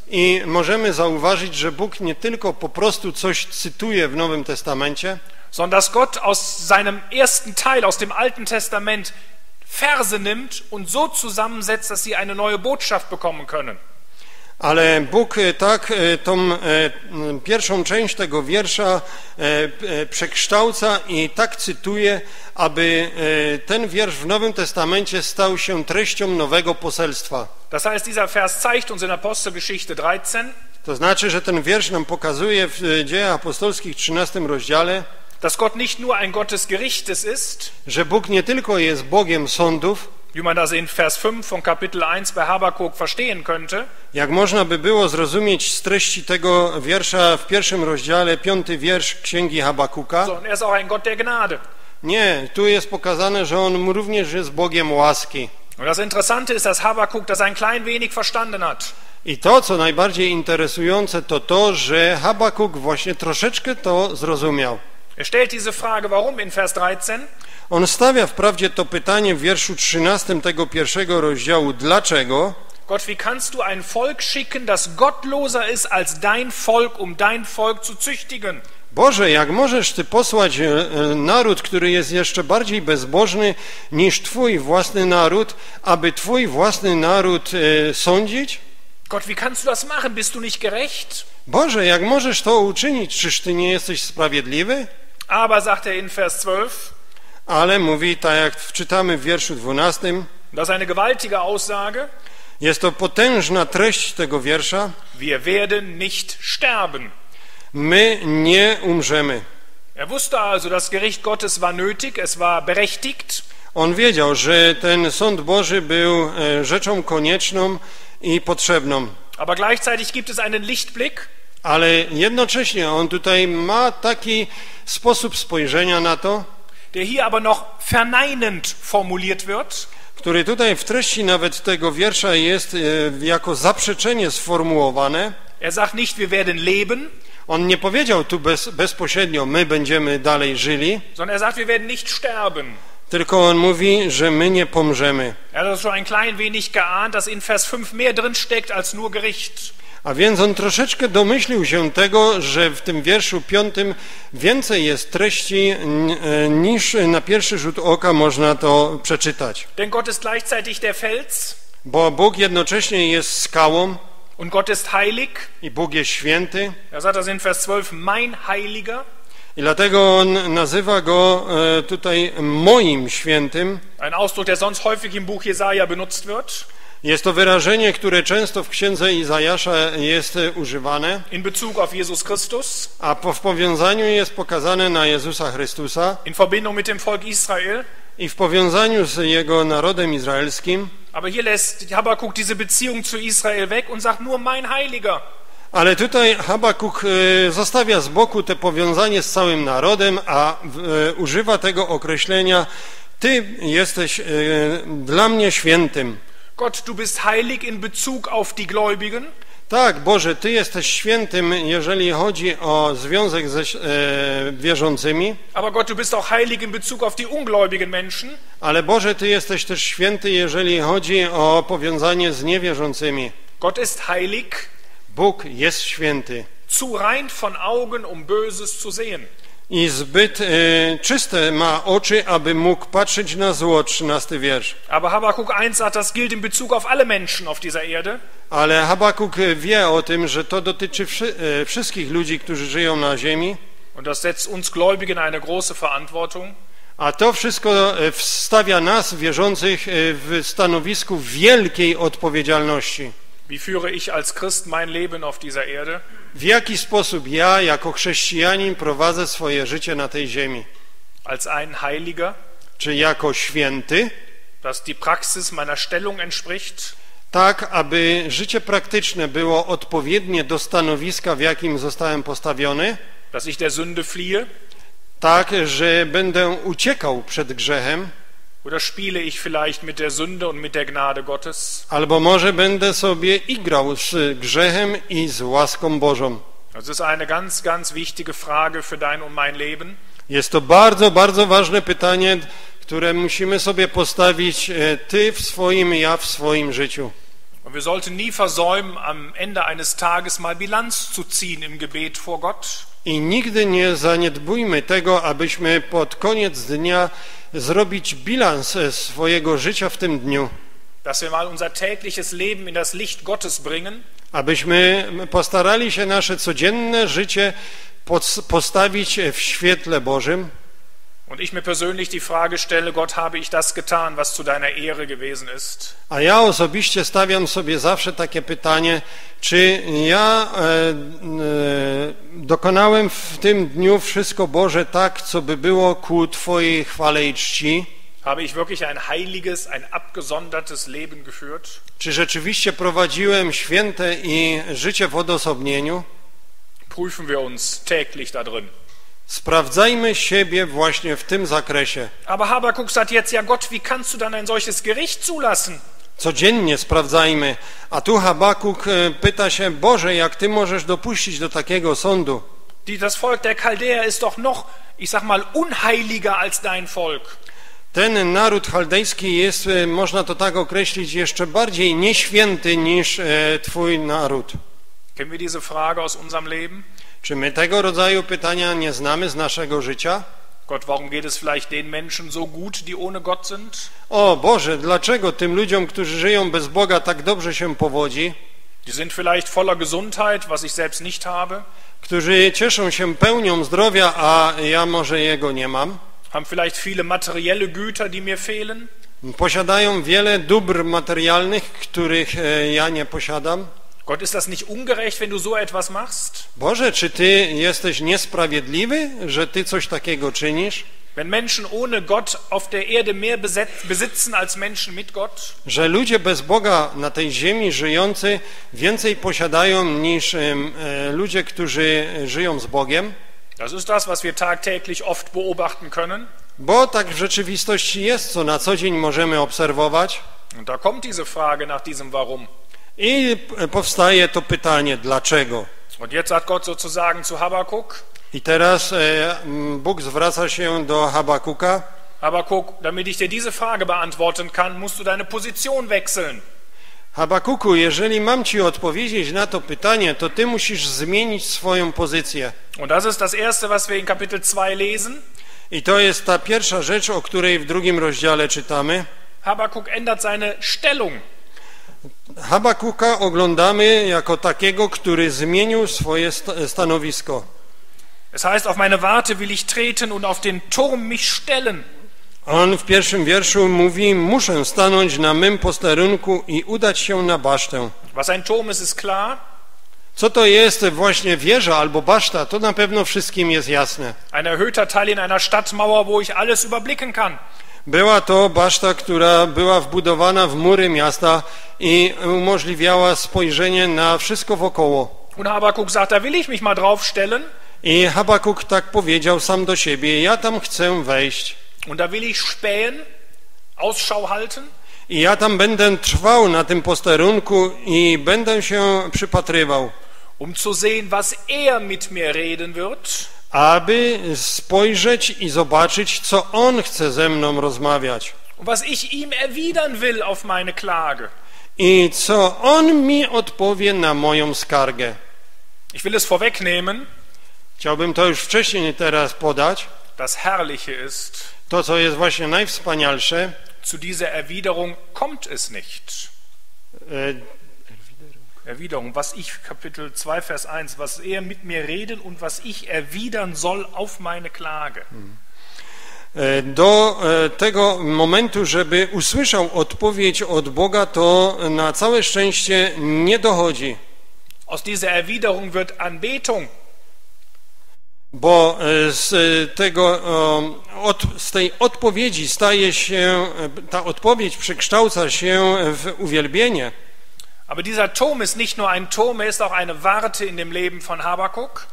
I możemy zauważyć, że Bóg nie tylko po prostu coś cytuje w Nowym Testamencie, sondern dass Gott aus seinem ersten Teil, aus dem Alten Testament, Verse nimmt und so zusammensetzt, dass sie eine neue Botschaft bekommen können. Ale Bóg tak tą pierwszą część tego wiersza przekształca i tak cytuje, aby ten wiersz w Nowym Testamencie stał się treścią nowego poselstwa. Das heißt, dieser Vers zeigt uns in Apostelgeschichte 13. To znaczy, że ten wiersz nam pokazuje w Dziejach Apostolskich 13 rozdziale, dass Gott nicht nur ein Gott des Gerichtes ist, że Bóg nie tylko jest Bogiem sądów, wie man das in Vers 5 von Kapitel 1 bei Habakuk verstehen könnte. Jak można by było zrozumieć z treści tego wiersza w pierwszym rozdziale, 5. wiersz Księgi Habakuka. So, er ist auch ein Gott der Gnade. Nie, tu jest pokazane, że on również jest Bogiem łaski. Und das Interessante ist, dass Habakuk das ein klein wenig verstanden hat. I to, co najbardziej interesujące, to to, że Habakuk właśnie troszeczkę to zrozumiał. Er stellt diese Frage, warum in Vers 13? On stawia wprawdzie to pytanie w wierszu 13 tego pierwszego rozdziału. Dlaczego? Gott, wie kannst du ein Volk schicken, das gottloser ist als dein Volk, um dein Volk zu züchtigen? Boże, jak możesz Ty posłać naród, który jest jeszcze bardziej bezbożny niż Twój własny naród, aby Twój własny naród sądzić? Gott, wie kannst du das machen? Bist du nicht gerecht? Boże, jak możesz to uczynić? Czyż Ty nie jesteś sprawiedliwy? Aber, sagt er in Vers 12, ale mówi, tak jak czytamy w wierszu 12, das eine gewaltige Aussage, jest to potężna treść tego wiersza. Wir werden nicht sterben. My nie umrzemy. Er wusste also, das Gericht Gottes war nötig, es war berechtigt. On wiedział, że ten sąd Boży był rzeczą konieczną i potrzebną. Aber gleichzeitig gibt es einen Lichtblick. Ale jednocześnie on tutaj ma taki sposób spojrzenia na to, der hier aber noch verneinend formuliert wird, który tutaj w treści nawet tego wiersza jest jako zaprzeczenie sformułowane. Er sagt nicht, wir werden leben. On nie powiedział tu bezpośrednio, my będziemy dalej żyli, sondern er sagt, wir werden nicht sterben. Tylko on mówi, że my nie pomrzemy. Er hat schon ein klein wenig geahnt, dass in Vers 5 mehr drin steckt als nur Gericht. A więc on troszeczkę domyślił się tego, że w tym wierszu 5 więcej jest treści, niż na pierwszy rzut oka można to przeczytać. Denn Gott ist gleichzeitig der Fels, bo Bóg jednocześnie jest skałą, und Gott ist heilig, i Bóg jest święty. Er sagt das in Vers 12, mein Heiliger. I dlatego on nazywa go tutaj moim świętym. Ein Ausdruck, der sonst häufig im Buch Jesaja benutzt wird. Jest to wyrażenie, które często w księdze Izajasza jest używane. In Bezug auf Jesus Christus. A w powiązaniu jest pokazane na Jezusa Chrystusa. In Verbindung mit dem Volk Israel. I w powiązaniu z jego narodem izraelskim. Aber hier lässt Habakuk diese Beziehung zu Israel weg und sagt nur mein Heiliger. Ale tutaj Habakuk zostawia z boku to powiązanie z całym narodem, a używa tego określenia: Ty jesteś dla mnie świętym. Gott, du bist heilig in Bezug auf die Gläubigen. Tak, Boże, Ty jesteś świętym, jeżeli chodzi o związek ze wierzącymi. Aber Gott, du bist auch heilig in Bezug auf die ungläubigen Menschen. Ale Boże, Ty jesteś też święty, jeżeli chodzi o powiązanie z niewierzącymi. Gott ist heilig. Bóg jest święty. Zu rein von Augen, böses zu sehen. I zbyt czyste ma oczy, aby mógł patrzeć na zło, 13 wiersz. Aber Habakuk 1 sagt, das gilt in Bezug auf alle Menschen auf dieser Erde. Ale Habakuk wie o tym, że to dotyczy wszystkich ludzi, którzy żyją na ziemi. Und das setzt uns Gläubigen eine große Verantwortung. A to wszystko wstawia nas, wierzących, w stanowisku wielkiej odpowiedzialności. Wie führe ich als Christ mein Leben auf dieser Erde? W jaki sposób ja, jako chrześcijanin, prowadzę swoje życie na tej ziemi? Als ein Heiliger? Czy jako święty? Dass die Praxis meiner Stellung entspricht? Tak, aby życie praktyczne było odpowiednie do stanowiska, w jakim zostałem postawiony. Dass ich der Sünde fliehe? Tak, że będę uciekał przed grzechem. Oder spiele ich vielleicht mit der Sünde und mit der Gnade Gottes? Albo może będę sobie igrał z grzechem i z łaską Bożą. Das ist eine ganz, ganz wichtige Frage für dein und mein Leben. Jest to bardzo, bardzo ważne pytanie, które musimy sobie postawić: ty w swoim, ja w swoim życiu. Und wir sollten nie versäumen, am Ende eines Tages mal Bilanz zu ziehen im Gebet vor Gott. I nigdy nie zaniedbujmy tego, abyśmy pod koniec dnia zrobić bilans swojego życia w tym dniu. Dass wir mal unser tägliches Leben in das Licht Gottes bringen. Abyśmy postarali się nasze codzienne życie postawić w świetle Bożym. Und ich mir persönlich die Frage stelle: Gott, habe ich das getan, was zu deiner Ehre gewesen ist? A ja osobiście stawiam sobie zawsze takie pytanie: czy ja dokonałem w tym dniu wszystko, Boże, tak, co by było ku Twojej chwale i czci? Habe ich wirklich ein heiliges, ein abgesondertes Leben geführt? Czy rzeczywiście prowadziłem święte i życie w odosobnieniu? Prüfen wir uns täglich da drin. Sprawdzajmy siebie właśnie w tym zakresie. Aber Habakuk sagt jetzt: Ja Gott, wie kannst du dann ein solches Gericht zulassen? Codziennie sprawdzajmy. A tu Habakuk pyta się: Boże, jak Ty możesz dopuścić do takiego sądu? Das Volk der Chaldäer ist doch noch, ich sag mal, unheiliger als dein Volk. Ten naród chaldejski jest, można to tak określić, jeszcze bardziej nieświęty niż Twój naród. Kennen wir diese Frage aus unserem Leben? Czy my tego rodzaju pytania nie znamy z naszego życia? Gott, warum geht es vielleicht den Menschen so gut, die ohne Gott sind? O Boże, dlaczego tym ludziom, którzy żyją bez Boga, tak dobrze się powodzi? Die sind vielleicht voller Gesundheit, was ich selbst nicht habe. Którzy cieszą się pełnią zdrowia, a ja może jego nie mam. Haben vielleicht viele materielle Güter, die mir fehlen. Posiadają wiele dóbr materialnych, których ja nie posiadam. Gott, ist das nicht ungerecht, wenn du so etwas machst? Boże, czy Ty jesteś niesprawiedliwy, że Ty coś takiego czynisz? Wenn Menschen ohne Gott auf der Erde mehr besitzen als Menschen mit Gott? Że ludzie bez Boga na tej ziemi żyjący więcej posiadają niż ludzie, którzy żyją z Bogiem? Das ist das, was wir tagtäglich oft beobachten können. Bo tak w rzeczywistości jest, co na co dzień możemy obserwować. Und da kommt diese Frage nach diesem Warum. I powstaje to pytanie: dlaczego? Und jetzt sagt Gott sozusagen zu Habakuk. I teraz Bóg zwraca się do Habakuka. Habakuk, damit ich dir diese Frage beantworten kann, musst du deine Position wechseln. Habakuku, jeżeli mam ci odpowiedzieć na to pytanie, to ty musisz zmienić swoją pozycję. Und das ist das erste, was wir in Kapitel 2 lesen. I to jest ta pierwsza rzecz, o której w drugim rozdziale czytamy. Habakuk ändert seine Stellung. Habakuka oglądamy jako takiego, który zmienił swoje stanowisko. Es heißt, auf meine Warte will ich treten und auf den Turm mich stellen. On w pierwszym wierszu mówi: muszę stanąć na mym posterunku i udać się na basztę. Was ein Turm ist, ist klar. Co to jest właśnie wieża albo baszta, to na pewno wszystkim jest jasne. Ein erhöhter Teil in einer Stadtmauer, wo ich alles überblicken kann. Była to baszta, która była wbudowana w mury miasta i umożliwiała spojrzenie na wszystko wokoło. Und Habakuk sagt, da will ich mich mal drauf stellen. I Habakuk tak powiedział sam do siebie: ja tam chcę wejść. Und da will ich spähen, Ausschau halten. I ja tam będę trwał na tym posterunku i będę się przypatrywał. Um zu sehen, was er mit mir reden wird. Aby spojrzeć i zobaczyć, co on chce ze mną rozmawiać. Was ich ihm erwidern will auf meine Klage. I co on mi odpowie na moją skargę. Ich will es vorwegnehmen. Chciałbym to już wcześniej teraz podać. Das Herrliche ist. To, co jest właśnie najwspanialsze. Zu dieser Erwiderung kommt es nicht. Erwiderung, was ich, Kapitel 2, Vers 1, was er mit mir reden und was ich erwidern soll auf meine Klage. Do tego momentu, żeby usłyszał odpowiedź od Boga, to na całe szczęście nie dochodzi. Aus dieser Erwiderung wird Anbetung. Bo z tej odpowiedzi staje się, ta odpowiedź przekształca się w uwielbienie. Aber dieser Turm ist nicht nur ein Turm, er ist auch eine Warte in dem Leben von Habakuk.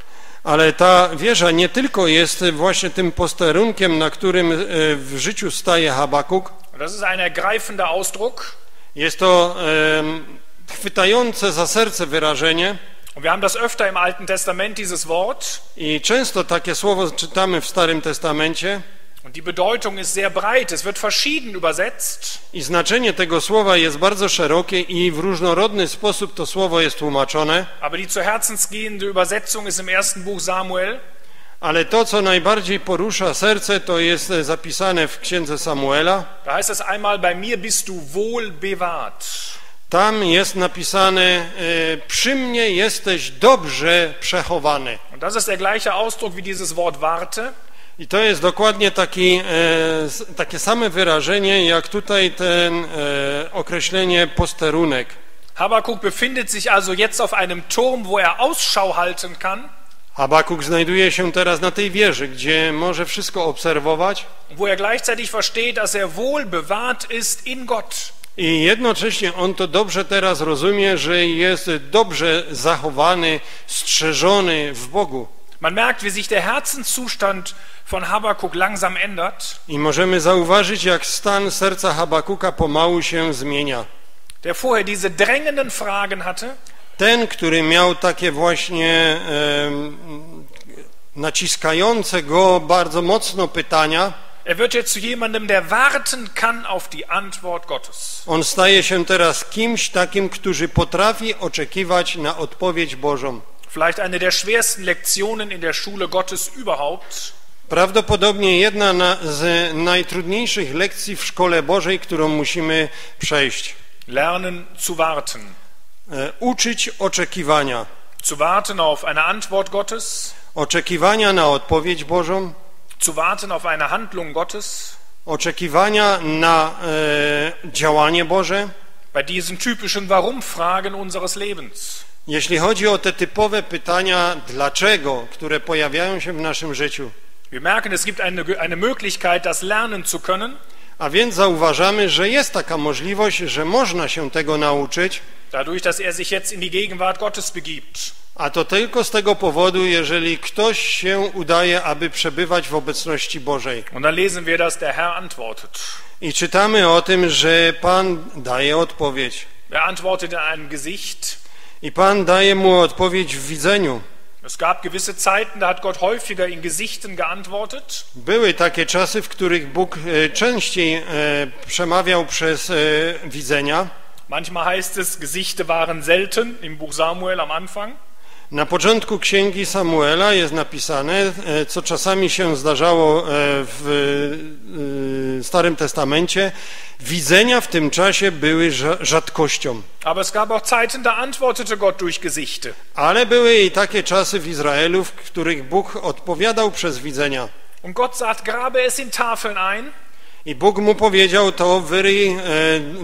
Ale ta wieża nie tylko jest właśnie tym posterunkiem, na którym w życiu staje Habakuk. Das ist ein ergreifender Ausdruck. Jest to chwytające za serce wyrażenie. Und wir haben das öfter im Alten Testament, dieses Wort. I często takie słowo czytamy w Starym Testamencie. Und die Bedeutung ist sehr breit, es wird verschieden übersetzt. I znaczenie tego słowa jest bardzo szerokie i w różnorodny sposób to słowo jest tłumaczone. Aber die zur Herzensgehende Übersetzung ist im ersten Buch Samuel. Ale to, co najbardziej porusza serce, to jest zapisane w Księdze Samuela. Da heißt es einmal: bei mir bist du wohl bewahrt. Tam jest napisane: przy mnie jesteś dobrze przechowany. Und das ist der gleiche Ausdruck wie dieses Wort warte. I to jest dokładnie takie same wyrażenie, jak tutaj ten określenie posterunek. Habakuk befindet sich also jetzt auf einem Turm, wo er Ausschau halten kann. Habakuk znajduje się teraz na tej wieży, gdzie może wszystko obserwować. Wo er gleichzeitig versteht, dass er wohl bewahrt ist in Gott. I jednocześnie on to dobrze teraz rozumie, że jest dobrze zachowany, strzeżony w Bogu. Man merkt, wie sich der Herzenszustand von Habakuk langsam ändert. I możemy zauważyć, jak stan serca Habakuka pomału się zmienia. Der vorher diese drängenden Fragen hatte. Ten, który miał takie właśnie naciskające go bardzo mocno pytania. Er wird jetzt zu jemandem, der warten kann auf die Antwort Gottes. On staje się teraz kimś takim, który potrafi oczekiwać na odpowiedź Bożą. Vielleicht eine der schwersten Lektionen in der Schule Gottes überhaupt. Prawdopodobnie jedna z najtrudniejszych lekcji w szkole Bożej, którą musimy przejść. Lernen zu warten. Uczyć oczekiwania. Zu warten auf eine Antwort Gottes. Oczekiwania na odpowiedź Bożą. Zu warten auf eine Handlung Gottes. Oczekiwania na działanie Boże. Bei diesen typischen Warum-Fragen unseres Lebens. Jeśli chodzi o te typowe pytania dlaczego, które pojawiają się w naszym życiu. Wir merken, es gibt eine Möglichkeit, das lernen zu können. A więc zauważamy, że jest taka możliwość, że można się tego nauczyć. Dadurch, dass er sich jetzt in die Gegenwart Gottes begibt. A to tylko z tego powodu, jeżeli ktoś się udaje, aby przebywać w obecności Bożej. Und dann lesen wir, dass der Herr antwortet. I czytamy o tym, że Pan daje odpowiedź. Er antwortet in einem Gesicht. I Pan daje mu odpowiedź w widzeniu. Es gab gewisse Zeiten, da hat Gott häufiger in Gesichten geantwortet. Były takie czasy, w których Bóg częściej przemawiał przez widzenia. Manchmal heißt es, Gesichter waren selten im Buch Samuel am Anfang. Na początku Księgi Samuela jest napisane, co czasami się zdarzało w Starym Testamencie, widzenia w tym czasie były rzadkością. Aber es gab auch Zeiten, da antwortete Gott durch Gesichte. Ale były i takie czasy w Izraelu, w których Bóg odpowiadał przez widzenia. Und Gott sagt, grabe es in Tafeln ein. I Bóg mu powiedział, to wyryj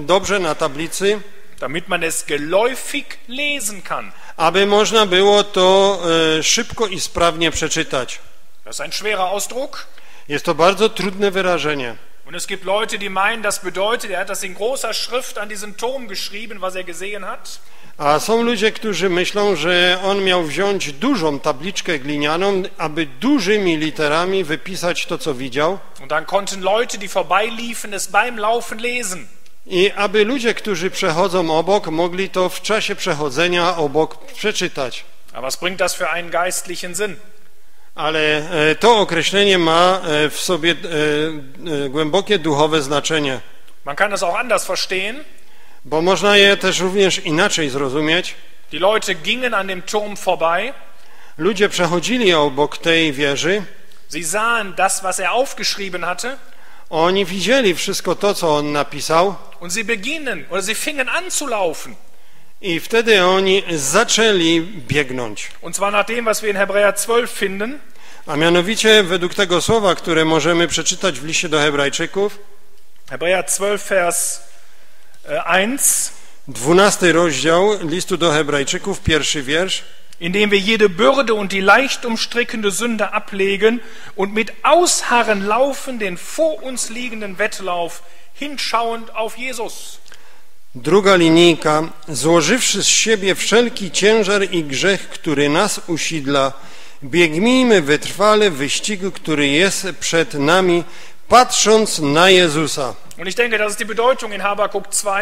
dobrze na tablicy, damit man es geläufig lesen kann. Aby można było to szybko i sprawnie przeczytać. Das ist ein schwerer Ausdruck. Jest to bardzo trudne wyrażenie. Und es gibt Leute, die meinen, das bedeutet, er hat das in großer Schrift an diesen Turm geschrieben, was er gesehen hat. A są ludzie, którzy myślą, że on miał wziąć dużą tabliczkę glinianą, aby dużymi literami wypisać to, co widział. Und dann konnten Leute, die vorbeiliefen, es beim Laufen lesen. I aby ludzie, którzy przechodzą obok, mogli to w czasie przechodzenia obok przeczytać. Aber was bringt das für einen geistlichen Sinn? Ale to określenie ma w sobie głębokie duchowe znaczenie. Man kann das auch anders verstehen. Bo można je też również inaczej zrozumieć. Die Leute gingen an dem Turm vorbei. Ludzie przechodzili obok tej wieży. Sie sahen das, was er aufgeschrieben hatte. Oni widzieli wszystko to, co on napisał. Und sie beginnen, oder sie fingen an zu laufen. I wtedy oni zaczęli biegnąć. Und zwar nach dem, was wir in Hebräer 12 finden. A mianowicie według tego słowa, które możemy przeczytać w liście do Hebrajczyków. Hebräer 12, vers 1. 12 rozdział listu do Hebrajczyków, pierwszy wiersz. Indem wir jede Bürde und die leicht umstrickende Sünde ablegen und mit Ausharren laufen den vor uns liegenden Wettlauf, hinschauend auf Jesus. Druga linijka. Złożywszy z siebie wszelki ciężar i grzech, który nas usidla, biegnijmy wytrwale wyścigu, który jest przed nami, patrząc na Jezusa. Und ich denke, das ist die Bedeutung in Habakuk 2.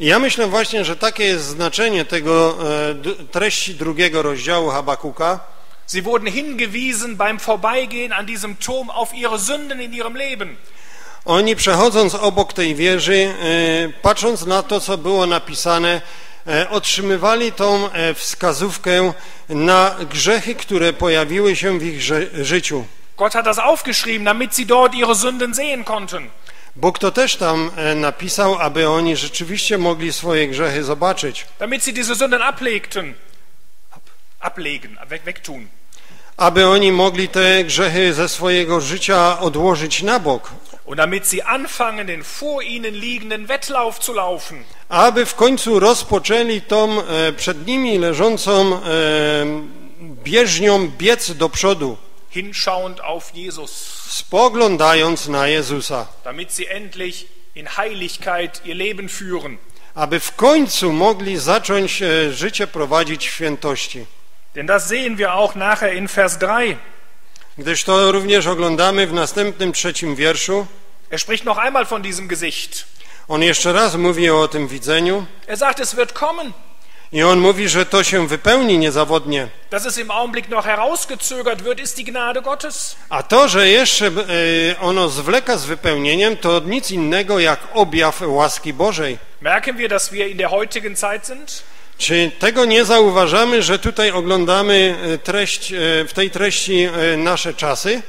Ja myślę właśnie, że takie jest znaczenie tego treści drugiego rozdziału Habakuka. Sie wurden hingewiesen beim Vorbeigehen an diesem Turm auf ihre Sünden in ihrem Leben. Oni przechodząc obok tej wieży, patrząc na to, co było napisane, otrzymywali tą wskazówkę na grzechy, które pojawiły się w ich życiu. Gott hat das aufgeschrieben, damit sie dort ihre Sünden sehen konnten. Bóg to też tam napisał, aby oni rzeczywiście mogli swoje grzechy zobaczyć. Damit sie diese Sünden ablegten. Ablegen, wegtun. Aby oni mogli te grzechy ze swojego życia odłożyć na bok. Und damit sie anfangen, den vor ihnen liegenden Wettlauf zu laufen. Aby w końcu rozpoczęli tą przed nimi leżącą bieżnią biec do przodu. Hinschauend auf Jesus. Spoglądając na Jezusa. Damit sie endlich in Heiligkeit ihr Leben führen. Aby w końcu mogli zacząć życie prowadzić w świętości. Denn das sehen wir auch nachher in Vers 3. Gdyż to również oglądamy w następnym trzecim wierszu. Er spricht noch einmal von diesem Gesicht. On jeszcze raz mówi o tym widzeniu. Er sagt, es wird kommen. I on mówi, że to się wypełni niezawodnie. A to, że jeszcze ono zwleka z wypełnieniem, to nic innego jak objaw łaski Bożej. Czy tego nie zauważamy, że tutaj oglądamy treść, w tej treści nasze czasy?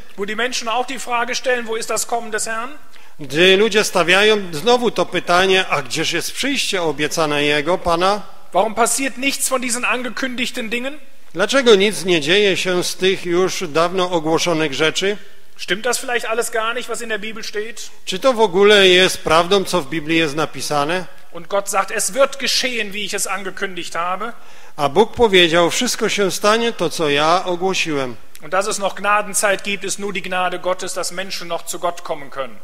Gdy ludzie stawiają znowu to pytanie, a gdzież jest przyjście obiecane Jego, Pana? Warum passiert nichts von diesen angekündigten Dingen? Dlaczego nic nie dzieje się z tych już dawno ogłoszonych rzeczy? Stimmt das vielleicht alles gar nicht, was in der Bibel steht? Czy to w ogóle jest prawdą, co w Biblii jest napisane? Und Gott sagt, es wird geschehen, wie ich es angekündigt habe. A Bóg powiedział, wszystko się stanie, to co ja ogłosiłem. Und dass es noch Gnadenzeit gibt, ist nur die Gnade Gottes, dass Menschen noch zu Gott kommen können.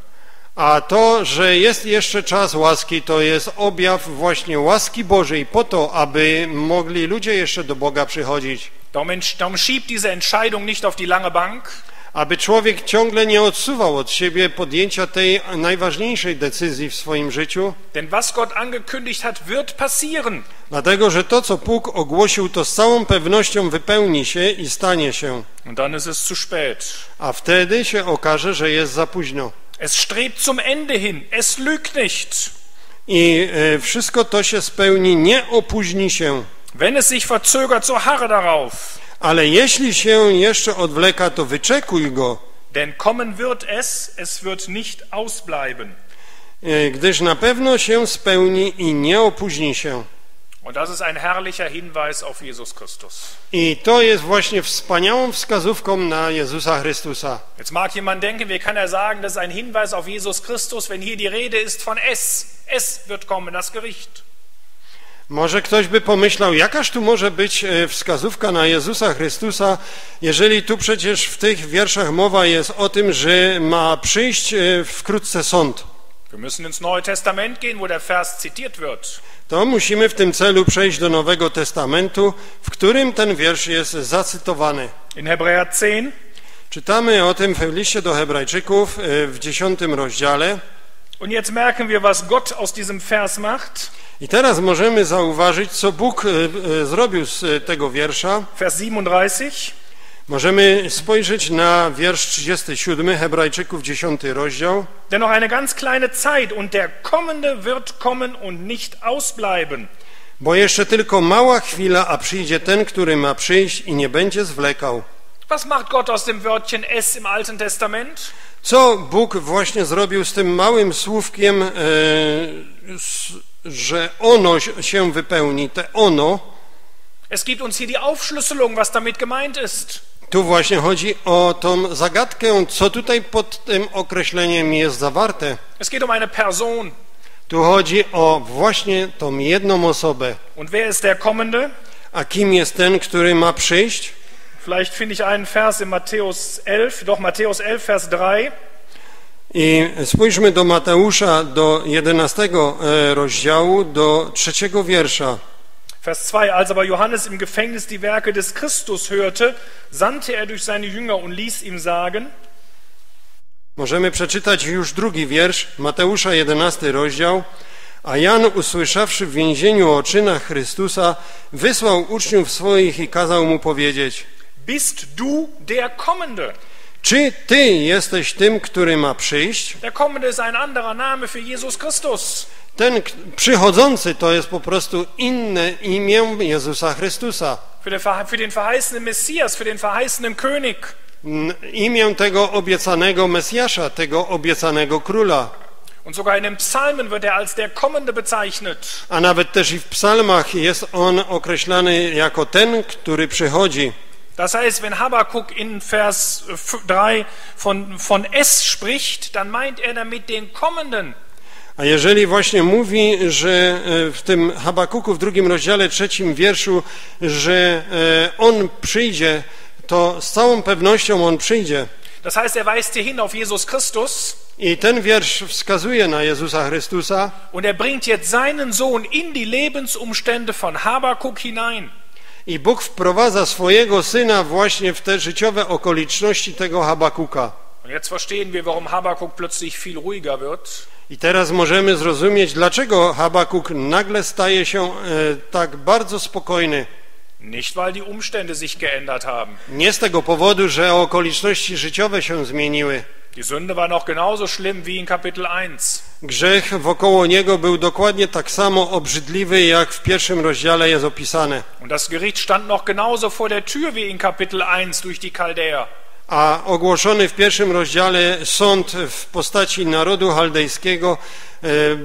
A to, że jest jeszcze czas łaski, to jest objaw właśnie łaski Bożej po to, aby mogli ludzie jeszcze do Boga przychodzić. Darum schiebt diese Entscheidung nicht auf die lange Bank. Aby człowiek ciągle nie odsuwał od siebie podjęcia tej najważniejszej decyzji w swoim życiu. Denn was Gott angekündigt hat, wird passieren. Dlatego, że to, co Bóg ogłosił, to z całą pewnością wypełni się i stanie się. Und dann ist es zu spät. A wtedy się okaże, że jest za późno. Es strebt zum Ende hin. Es lügt nicht. I wszystko to się spełni, nie opóźni się. Wenn es sich verzögert, so harre darauf. Ale jeśli się jeszcze odwleka, to wyczekuj go. Denn kommen wird es, es wird nicht ausbleiben. Gdyż na pewno się spełni i nie opóźni się. Und das ist ein herrlicher Hinweis auf Jesus Christus. I to jest właśnie wspaniałą wskazówką na Jezusa Chrystusa. Jetzt mag jemand denken, wie kann er sagen, das ist ein Hinweis auf Jesus Christus, wenn hier die Rede ist von es. Es wird kommen, das Gericht. Może ktoś by pomyślał, jakaż tu może być wskazówka na Jezusa Chrystusa, jeżeli tu przecież w tych wierszach mowa jest o tym, że ma przyjść wkrótce sąd. Wir müssen ins Neue Testament gehen, wo der Vers zitiert wird. To musimy w tym celu przejść do Nowego Testamentu, w którym ten wiersz jest zacytowany. In Hebräer 10 czytamy o tym w liście do Hebrajczyków w 10 rozdziale. Und jetzt merken wir, was Gott aus diesem Vers macht. I teraz możemy zauważyć, co Bóg zrobił z tego wiersza. Vers 37. Możemy spojrzeć na wiersz 37, Hebrajczyków 10 rozdział. Dennoch eine ganz kleine Zeit und der kommende wird kommen und nicht ausbleiben. Bo jeszcze tylko mała chwila, a przyjdzie ten, który ma przyjść i nie będzie zwlekał. Was macht Gott aus dem Wörtchen es im Alten Testament? Co Bóg właśnie zrobił z tym małym słówkiem, że ono się wypełni, te ono. Es gibt uns hier die Aufschlüsselung, was damit gemeint ist. Tu właśnie chodzi o tą zagadkę, co tutaj pod tym określeniem jest zawarte. Es geht um eine Person. Tu chodzi o właśnie tą jedną osobę. Und wer ist der kommende? A kim jest ten, który ma przyjść? Vielleicht finde ich einen Vers in Matthäus 11, doch Matthäus 11, Vers 3. I spójrzmy do Mateusza, do 11 rozdziału, do 3 wiersza. Vers 2, als aber Johannes im Gefängnis die Werke des Christus hörte, sandte er durch seine Jünger und ließ ihm sagen. Możemy przeczytać już drugi wiersz, Mateusza 11 rozdział. A Jan, usłyszawszy w więzieniu o czynach Chrystusa, wysłał uczniów swoich i kazał mu powiedzieć: Bist du der kommende? Czy ty jesteś tym, który ma przyjść? Der kommende ist ein anderer Name für Jesus Christus. Ten przychodzący to jest po prostu inne imię Jezusa Chrystusa. Für den verheißenen Messias, für den verheißenen König. Imię tego obiecanego Mesjasza, tego obiecanego króla. Und sogar in den Psalmen wird er als der Kommende bezeichnet. A nawet też i w psalmach jest on określany jako ten, który przychodzi. Das heißt, wenn Habakuk in Vers 3 von es spricht, dann meint er damit den Kommenden. A jeżeli właśnie mówi, że w tym Habakuku w 2. rozdziale 3. wierszu, że on przyjdzie, to z całą pewnością on przyjdzie. Das heißt, er weist hier hin auf Jesus Christus. I ten wiersz wskazuje na Jezusa Chrystusa. Und er bringt jetzt seinen Sohn in die Lebensumstände von Habakuk hinein. I Bóg wprowadza swojego Syna właśnie w te życiowe okoliczności tego Habakuka. I teraz możemy zrozumieć, dlaczego Habakuk nagle staje się tak bardzo spokojny. Nie z tego powodu, że okoliczności życiowe się zmieniły. Grzech wokoło niego był dokładnie tak samo obrzydliwy, jak w 1. rozdziale jest opisane. A ogłoszony w 1. rozdziale sąd w postaci narodu chaldejskiego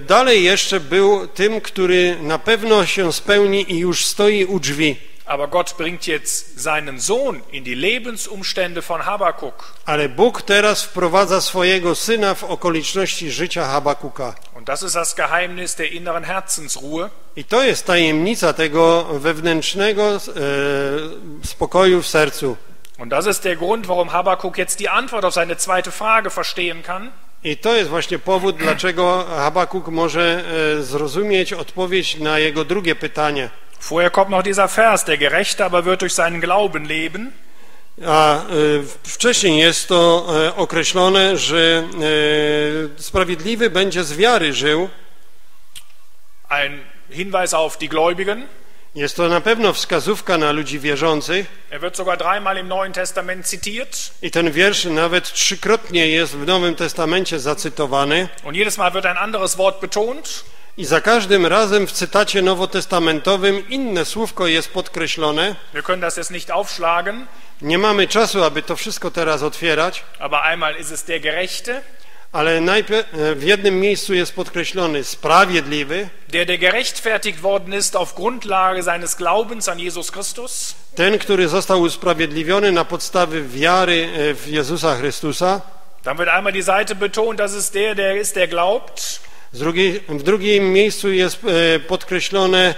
dalej jeszcze był tym, który na pewno się spełni i już stoi u drzwi. Aber Gott bringt jetzt seinen Sohn in die Lebensumstände von Habakuk. Ale Bóg teraz wprowadza swojego Syna w okoliczności życia Habakuka. Und das ist das Geheimnis der inneren Herzensruhe. I to jest tajemnica tego wewnętrznego spokoju w sercu. Und das ist der Grund, warum Habakuk jetzt die Antwort auf seine zweite Frage verstehen kann. I to jest właśnie powód, dlaczego Habakuk może zrozumieć odpowiedź na jego drugie pytanie. Vorher kommt noch dieser Vers, der Gerechte aber wird durch seinen Glauben leben. A wcześniej jest to określone, że sprawiedliwy będzie z wiary żył. Ein Hinweis auf die Gläubigen. Jest to na pewno wskazówka na ludzi wierzących. Er wird sogar dreimal im Neuen Testament zitiert. I ten wiersz nawet 3-krotnie jest w Nowym Testamencie zacytowany. Und jedes Mal wird ein anderes Wort betont. I za każdym razem w cytacie nowotestamentowym inne słówko jest podkreślone. Wir können das jetzt nicht aufschlagen. Nie mamy czasu, aby to wszystko teraz otwierać. Aber einmal ist es der Gerechte. Ale najpierw w jednym miejscu jest podkreślony sprawiedliwy, der gerechtfertigt worden ist auf Grundlage seines Glaubens an Jesus Christus, ten, który został usprawiedliwiony na podstawie wiary w Jezusa Chrystusa. Dann wird einmal die Seite betont, dass es der ist, der glaubt. W drugim miejscu jest podkreślone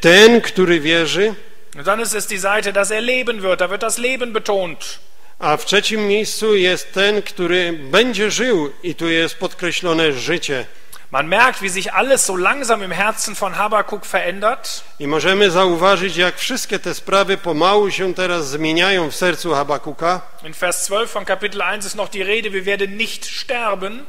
ten, który wierzy. Und dann ist es die Seite, dass er leben wird. Da wird das Leben betont. A w trzecim miejscu jest ten, który będzie żył, i tu jest podkreślone życie. Man merkt, wie sich alles so langsam im Herzen von Habakuk verändert. I możemy zauważyć, jak wszystkie te sprawy pomału się teraz zmieniają w sercu Habakuka. In Vers 12 von Kapitel 1 ist noch die Rede, wir werden nicht sterben.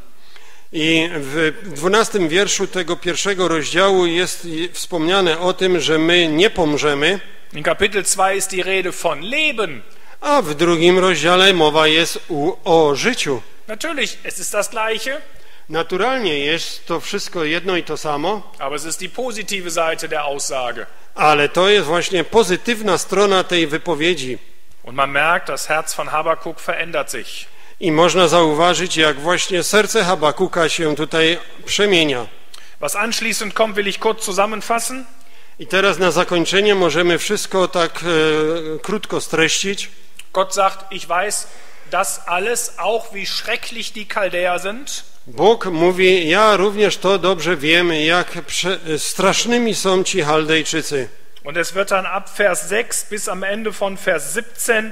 I w 12 wierszu tego pierwszego rozdziału jest wspomniane o tym, że my nie pomrzemy. In Kapitel 2 ist die Rede von Leben. A w drugim rozdziale mowa jest o życiu. Natürlich, es ist das Gleiche. Naturalnie jest to wszystko jedno i to samo. Aber es ist die positive Seite der Aussage. Ale to jest właśnie pozytywna strona tej wypowiedzi. Und man merkt, das Herz von Habakuk verändert sich. I można zauważyć, jak właśnie serce Habakuka się tutaj przemienia. Was anschließend kommt, will ich kurz zusammenfassen. I teraz na zakończenie możemy wszystko tak krótko streścić. Gott sagt, ich weiß das alles, auch wie schrecklich die Chaldäer sind. Bóg mówi, ja również to dobrze wiem, jak strasznymi są ci Chaldejczycy. Und es wird dann ab Vers 6 bis am Ende von Vers 17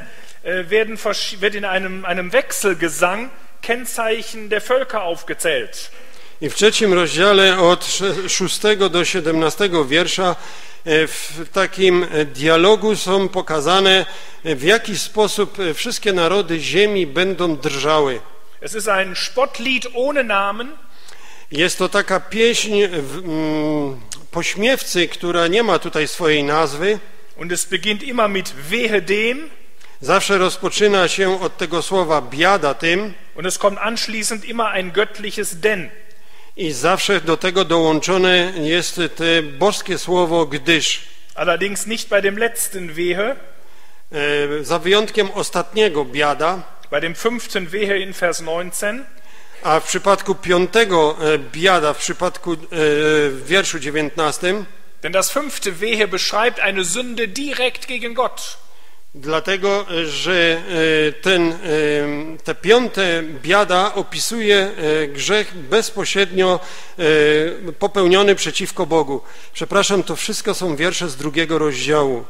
wird in einem Wechselgesang Kennzeichen der Völker aufgezählt. I w trzecim rozdziale od 6. do 17. wiersza w takim dialogu są pokazane, w jaki sposób wszystkie narody ziemi będą drżały. Es ist ein Spottlied ohne Namen. Jest to taka pieśń pośmiewcy, która nie ma tutaj swojej nazwy. Und es beginnt immer mit wehe dem. Zawsze rozpoczyna się od tego słowa biada tym. Und es kommt anschließend immer ein göttliches denn. I zawsze do tego dołączone jest to boskie słowo gdyż. Allerdings nicht bei dem letzten wehe. Za wyjątkiem ostatniego biada. Bei dem 5. wehe in Vers 19. A w przypadku 5. biada, w przypadku wierszu 19. Denn das 5. wehe beschreibt eine Sünde direkt gegen Gott. Dlatego, że te 5. biada opisuje grzech bezpośrednio popełniony przeciwko Bogu. Przepraszam, to wszystko są wiersze z 2. rozdziału.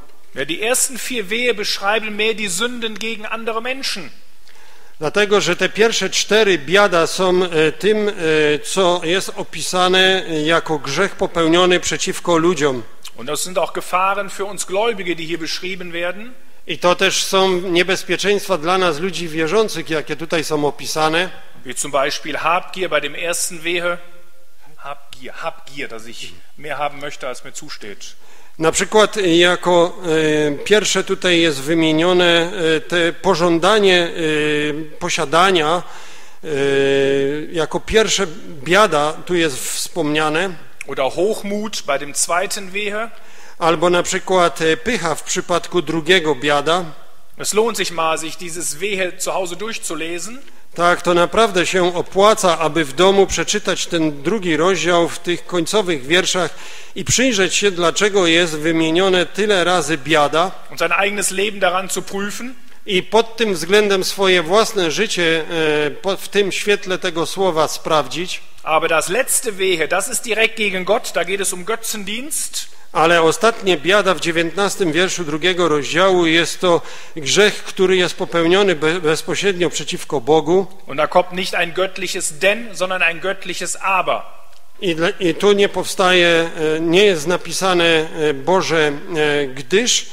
Die ersten 4 Wehe beschreiben mehr die Sünden gegen andere Menschen. Dlatego, że te pierwsze 4 biada są tym, co jest opisane jako grzech popełniony przeciwko ludziom. Und das sind auch Gefahren für uns Gläubige, die hier beschrieben werden. I to też są niebezpieczeństwa dla nas, ludzi wierzących, jakie tutaj są opisane. Wie zum Beispiel Habgier bei dem ersten Wehe. Habgier, dass ich mehr haben möchte, als mir zusteht. Na przykład jako pierwsze tutaj jest wymienione te pożądanie posiadania, jako pierwsze biada tu jest wspomniane. Oder Hochmut bei dem zweiten Wehe. Albo na przykład pycha w przypadku 2. biada. Es lohnt sich mal, sich dieses Wehe zu Hause durchzulesen. Tak, to naprawdę się opłaca, aby w domu przeczytać ten 2. rozdział w tych końcowych wierszach i przyjrzeć się, dlaczego jest wymienione tyle razy biada. Und sein eigenes Leben daran zu prüfen. I pod tym względem swoje własne życie w tym świetle tego słowa sprawdzić. Aber das letzte Wehe, das ist direkt gegen Gott, da geht es um Götzendienst. Ale ostatnie biada w 19. wierszu 2. rozdziału jest to grzech, który jest popełniony bezpośrednio przeciwko Bogu. Und da kommt nicht ein göttliches denn, sondern ein göttliches aber. I tu nie powstaje, nie jest napisane Boże gdyż,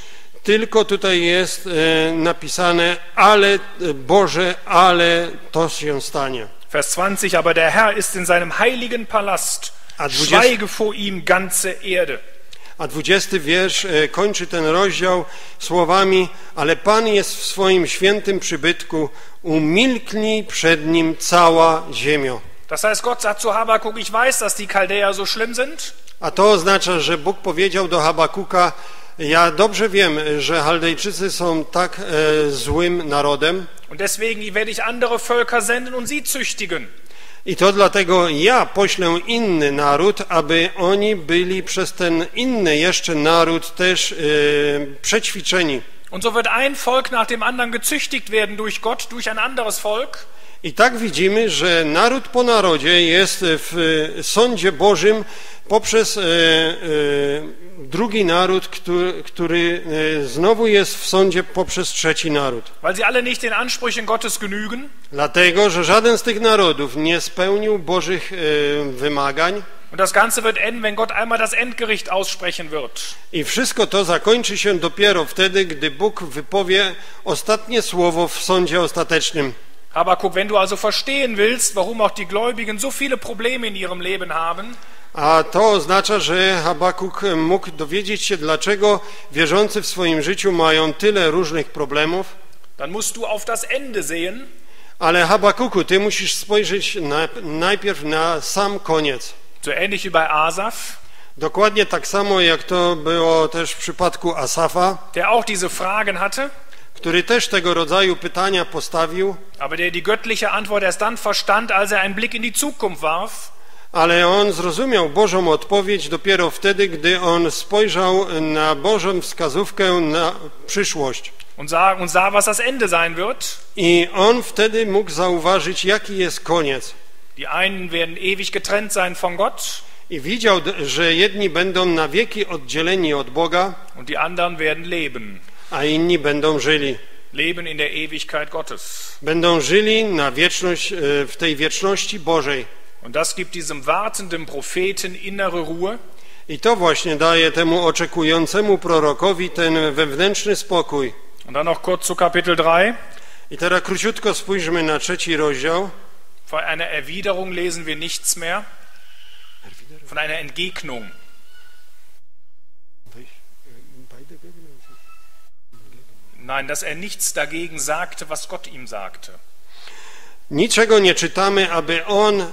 tylko tutaj jest napisane ale Boże, ale to się stanie. Vers 20, aber der Herr ist in seinem heiligen Palast, schweige vor ihm ganze Erde. A 20. wiersz kończy ten rozdział słowami: ale Pan jest w swoim świętym przybytku, umilknij przed Nim cała ziemia. Das heißt, Gott sagt zu Habakuk, ich weiß, dass die Chaldäer so schlimm sind. A to oznacza, że Bóg powiedział do Habakuka, ja dobrze wiem, że Chaldejczycy są tak złym narodem. Und deswegen werde ich andere Völker senden und sie züchtigen. I to dlatego ja poślę inny naród, aby oni byli przez ten inny jeszcze naród też przećwiczeni. Und so wird ein Volk nach dem anderen gezüchtigt werden durch Gott, durch ein anderes Volk. I tak widzimy, że naród po narodzie jest w sądzie Bożym poprzez drugi naród, który znowu jest w sądzie poprzez trzeci naród. Weil sie alle nicht den Ansprüchen Gottes genügen. Dlatego, że żaden z tych narodów nie spełnił Bożych wymagań. Und das Ganze wird enden, wenn Gott einmal das Endgericht aussprechen wird. I wszystko to zakończy się dopiero wtedy, gdy Bóg wypowie ostatnie słowo w sądzie ostatecznym. Habakuk, wenn du also verstehen willst, warum auch die Gläubigen so viele Probleme in ihrem Leben haben. A to oznacza, że Habakuk mógł dowiedzieć się, dlaczego wierzący w swoim życiu mają tyle różnych problemów. Dann musst du auf das Ende sehen. Ale Habakuku, ty musisz spojrzeć najpierw na sam koniec. So ähnlich wie bei Asaf. Dokładnie tak samo, jak to było też w przypadku Asafa, der auch diese Fragen hatte, który też tego rodzaju pytania postawił, aber der die göttliche Antwort erst dann verstand, als er einen Blick in die Zukunft warf. Ale on zrozumiał Bożą odpowiedź dopiero wtedy, gdy on spojrzał na Bożą wskazówkę na przyszłość. Und sah, was das Ende sein wird. I on wtedy mógł zauważyć, jaki jest koniec. Die einen werden ewig getrennt sein von Gott. I widział, że jedni będą na wieki oddzieleni od Boga. Und die anderen werden leben. A inni będą żyli. Leben in der Ewigkeit Gottes. Będą żyli na wieczność, w tej wieczności Bożej. Und das gibt diesem wartenden Propheten innere Ruhe. I to właśnie daje temu oczekującemu prorokowi ten wewnętrzny spokój. Und dann noch kurz zu Kapitel 3. I teraz króciutko spójrzmy na trzeci rozdział. Von einer Erwiderung lesen wir nichts mehr. Von einer Entgegnung. Nein, dass er nichts dagegen sagte, was Gott ihm sagte. Niczego nie czytamy, aby on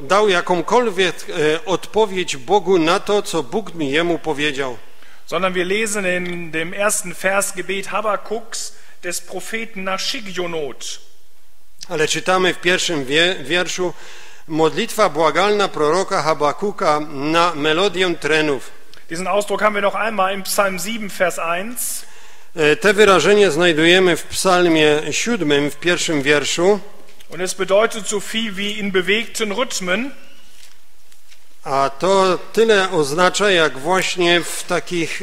dał jakąkolwiek odpowiedź Bogu na to, co Bóg mi jemu powiedział. Sondern wir lesen in dem ersten Vers Gebet Habakuks des Propheten nach Schigionot. Ale czytamy w pierwszym wierszu modlitwa błagalna proroka Habakuka na melodię trenów. Diesen Ausdruck haben wir noch einmal im Psalm 7, Vers 1. Te wyrażenie znajdujemy w Psalmie 7 w pierwszym wierszu. Und es bedeutet so viel wie in bewegten Rhythmen. A to tyle oznacza, jak właśnie w takich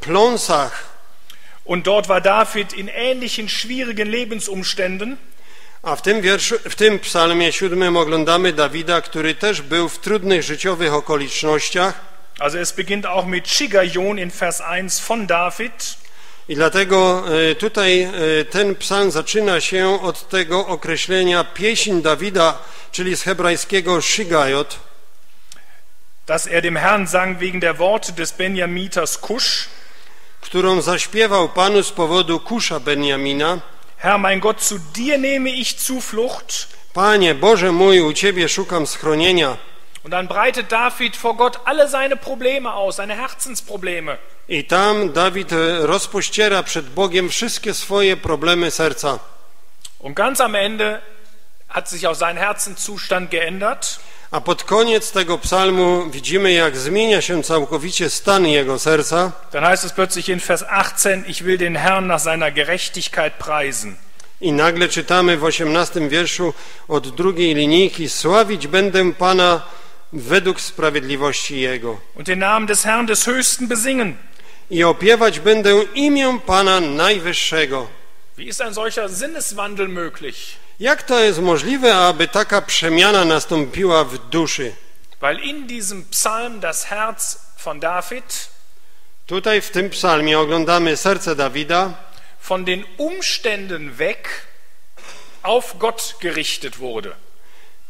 pląsach. Und dort war David in ähnlichen schwierigen Lebensumständen. A w tym Psalmie 7 oglądamy Dawida, który też był w trudnych życiowych okolicznościach. Also es beginnt auch mit Schigajon in Vers 1 von David. I dlatego tutaj ten psalm zaczyna się od tego określenia pieśń Dawida, czyli z hebrajskiego Shigajot. Dass er dem Herrn sang wegen der Worte des Benjamiters Kusch, którą zaśpiewał Panu z powodu Kusza Benjamina. Herr, mein Gott, zu dir nehme ich Zuflucht. Panie Boże mój, u Ciebie szukam schronienia. Und dann breitet David vor Gott alle seine Probleme aus, seine Herzensprobleme. I tam Dawid rozpościera przed Bogiem wszystkie swoje problemy serca. Und ganz am Ende hat sich auch sein Herzenszustand geändert. A pod koniec tego psalmu widzimy, jak zmienia się całkowicie stan jego serca. Dann heißt es plötzlich in Vers 18: Ich will den Herrn nach seiner Gerechtigkeit preisen. I nagle czytamy w 18 wierszu od drugiej linijki: Sławić będę Pana według sprawiedliwości Jego. Und den Namen des Herrn des Höchsten besingen. I opiewać będę imię Pana Najwyższego. Wie ist ein solcher Sinneswandel möglich? Jak to jest możliwe, aby taka przemiana nastąpiła w duszy? Weil in diesem Psalm das Herz von David. Tutaj w tym psalmie oglądamy serce Dawida. Von den Umständen weg auf Gott gerichtet wurde.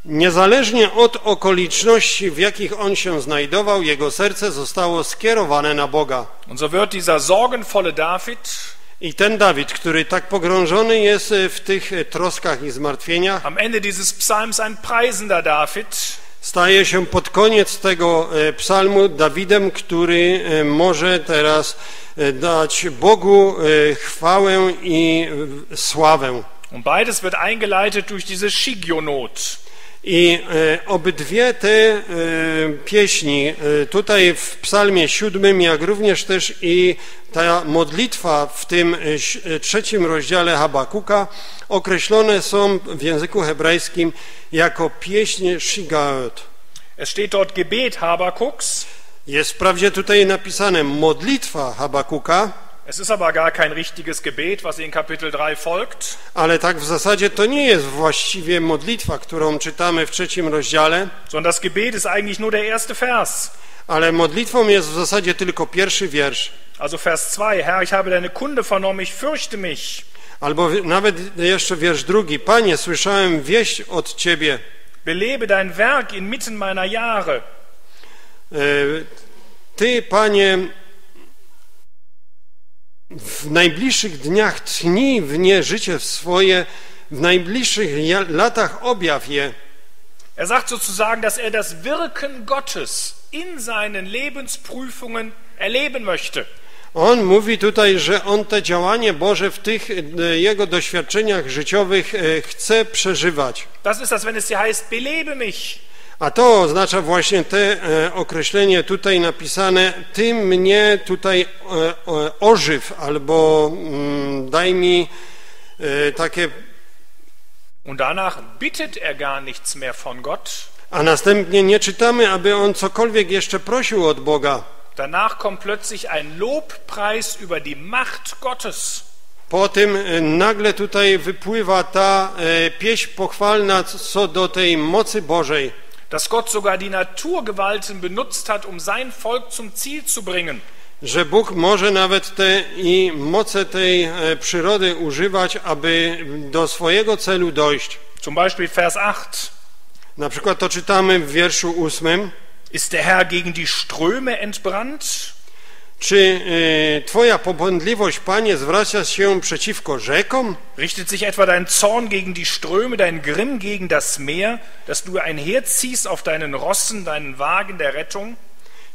Niezależnie od okoliczności, w jakich on się znajdował, jego serce zostało skierowane na Boga. Und so wird dieser sorgenvolle David, I ten Dawid, który tak pogrążony jest w tych troskach i zmartwieniach, am Ende dieses Psalms ein preisender David, staje się pod koniec tego psalmu Dawidem, który może teraz dać Bogu chwałę i sławę. Und beides wird eingeleitet durch diese Shigionot. I obydwie te pieśni tutaj w psalmie 7, jak również też i ta modlitwa w tym 3. rozdziale Habakuka określone są w języku hebrajskim jako pieśń Shigaot. Es steht dort Gebet Habakuks. Jest wprawdzie tutaj napisane modlitwa Habakuka. Es ist aber gar kein richtiges Gebet, was in Kapitel 3 folgt. Ale tak w zasadzie to nie jest właściwie modlitwa, którą czytamy w 3. rozdziale. Sondern das Gebet ist eigentlich nur der erste Vers. Ale modlitwą jest w zasadzie tylko pierwszy wiersz. Also Vers 2, Herr, ich habe deine Kunde vernommen, ich fürchte mich. Albo nawet jeszcze wiersz 2, Panie, słyszałem wieść od Ciebie. Belebe dein Werk inmitten meiner Jahre. Ty, Panie, w najbliższych dniach tchnij w nie życie swoje, w najbliższych latach objaw je. Er sagt sozusagen, dass er das Wirken Gottes in seinen Lebensprüfungen erleben möchte. On mówi tutaj, że on to działanie Boże w tych jego doświadczeniach życiowych chce przeżywać. Das ist das, wenn es hier heißt, belebe mich. A to oznacza właśnie to określenie tutaj napisane, ty mnie tutaj ożyw, albo daj mi takie... Und danach bittet er gar nichts mehr von Gott. A następnie nie czytamy, aby on cokolwiek jeszcze prosił od Boga. Danach kommt plötzlich ein Lobpreis über die Macht Gottes. Potem nagle tutaj wypływa ta pieśń pochwalna co do tej mocy Bożej. Dass Gott sogar die Naturgewalten benutzt hat, um sein Volk zum Ziel zu bringen. Że Bóg może nawet te i moce tej przyrody używać, aby do swojego celu dojść. Zum Beispiel Vers 8. Na przykład to czytamy w wierszu 8. Ist der Herr gegen die Ströme entbrannt? Czy Twoja pobłądliwość, Panie, zwraca się przeciwko rzekom? Richtet sich etwa dein Zorn gegen die Ströme, dein Grimm gegen das Meer, dass du einherziehst auf deinen Rossen, deinen Wagen der Rettung?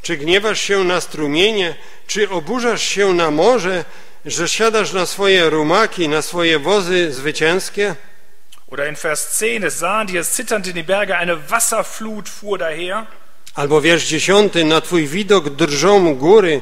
Czy gniewasz się na strumienie? Czy oburzasz się na morze, że siadasz na swoje rumaki, na swoje wozy zwycięskie? Oder in Vers 10, es sahen dir zitternd in die Berge, eine Wasserflut fuhr daher. Albo wiersz 10, na Twój widok drżą góry.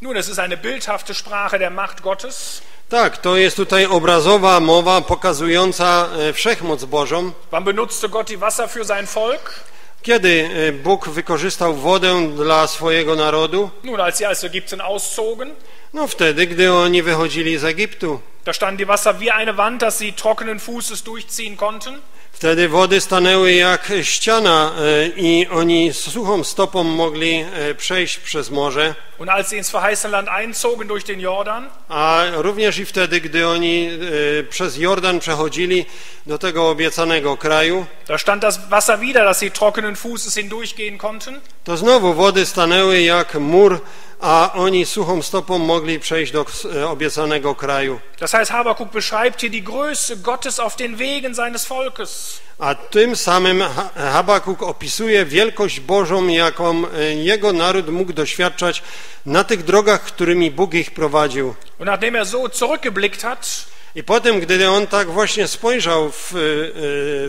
Nun, es ist eine bildhafte Sprache der Macht Gottes. Tak, to jest tutaj obrazowa mowa pokazująca wszechmoc Bożą. Wann benutzte Gott die Wasser für sein Volk? Kiedy Bóg wykorzystał wodę dla swojego narodu? Nun, als sie aus Ägypten auszogen. No wtedy, gdy oni wychodzili z Egiptu. Da stand die Wasser wie eine Wand, dass sie trockenen Fußes durchziehen konnten. Wtedy wody stanęły jak ściana i oni suchą stopą mogli przejść przez morze. Und als sie ins verheißene Land einzogen durch den Jordan, a również i wtedy, gdy oni przez Jordan przechodzili do tego obiecanego kraju, da stand das Wasser wieder, dass sie trockenen Fußes hindurchgehen konnten. To znowu wody stanęły jak mur, a oni suchą stopą mogli przejść do obiecanego kraju. Das heißt, Habakuk beschreibt hier die Größe Gottes auf den Wegen seines Volkes. A tym samym Habakuk opisuje wielkość Bożą, jaką jego naród mógł doświadczać na tych drogach, którymi Bóg ich prowadził. Und nachdem er so zurückgeblickt hat, i potem, gdy on tak właśnie spojrzał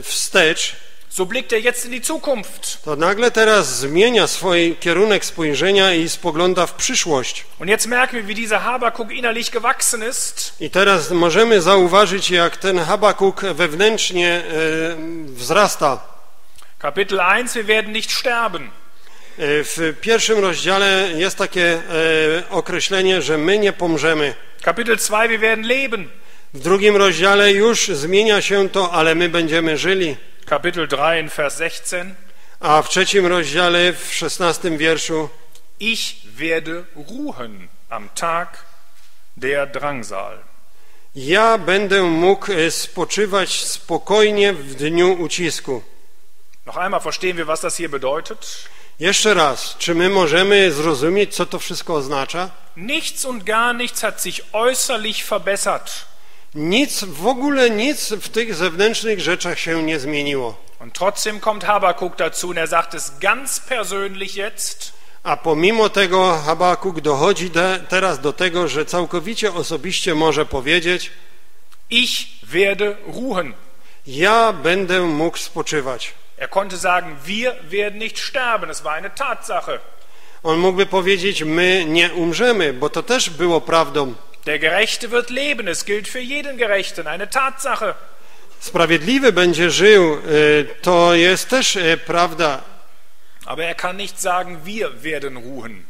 wstecz, so blickt er jetzt in die Zukunft. To nagle teraz zmienia swój kierunek spojrzenia i spogląda w przyszłość. Und jetzt merken wir, wie dieser Habakuk innerlich gewachsen ist. I teraz możemy zauważyć, jak ten Habakuk wewnętrznie wzrasta. Kapitel 1, wir werden nicht sterben. W 1. rozdziale jest takie określenie, że my nie pomrzemy. Kapitel 2, wir werden leben. W 2. rozdziale już zmienia się to, ale my będziemy żyli. Kapitel 3 in Vers 16. A w 3. rozdziale w 16. wierszu Ich werde ruhen am Tag der Drangsal. Ja będę mógł spoczywać spokojnie w dniu ucisku. Noch einmal verstehen wir, was das hier bedeutet? Jeszcze raz, czy my możemy zrozumieć, co to wszystko oznacza? Nichts und gar nichts hat sich äußerlich verbessert. Nic, w ogóle nic w tych zewnętrznych rzeczach się nie zmieniło. Und trotzdem kommt Habakuk dazu und er sagt es ganz persönlich jetzt. A pomimo tego Habakuk dochodzi teraz do tego, że całkowicie osobiście może powiedzieć: Ich werde ruhen. Ja będę mógł spoczywać. Er konnte sagen: Wir werden nicht sterben. Es war eine Tatsache. On mógłby powiedzieć: my nie umrzemy, bo to też było prawdą. Der Gerechte wird leben. Es gilt für jeden Gerechten. Eine Tatsache. Sprawiedliwy będzie żył, to jest też prawda. Aber er kann nicht sagen: Wir werden ruhen.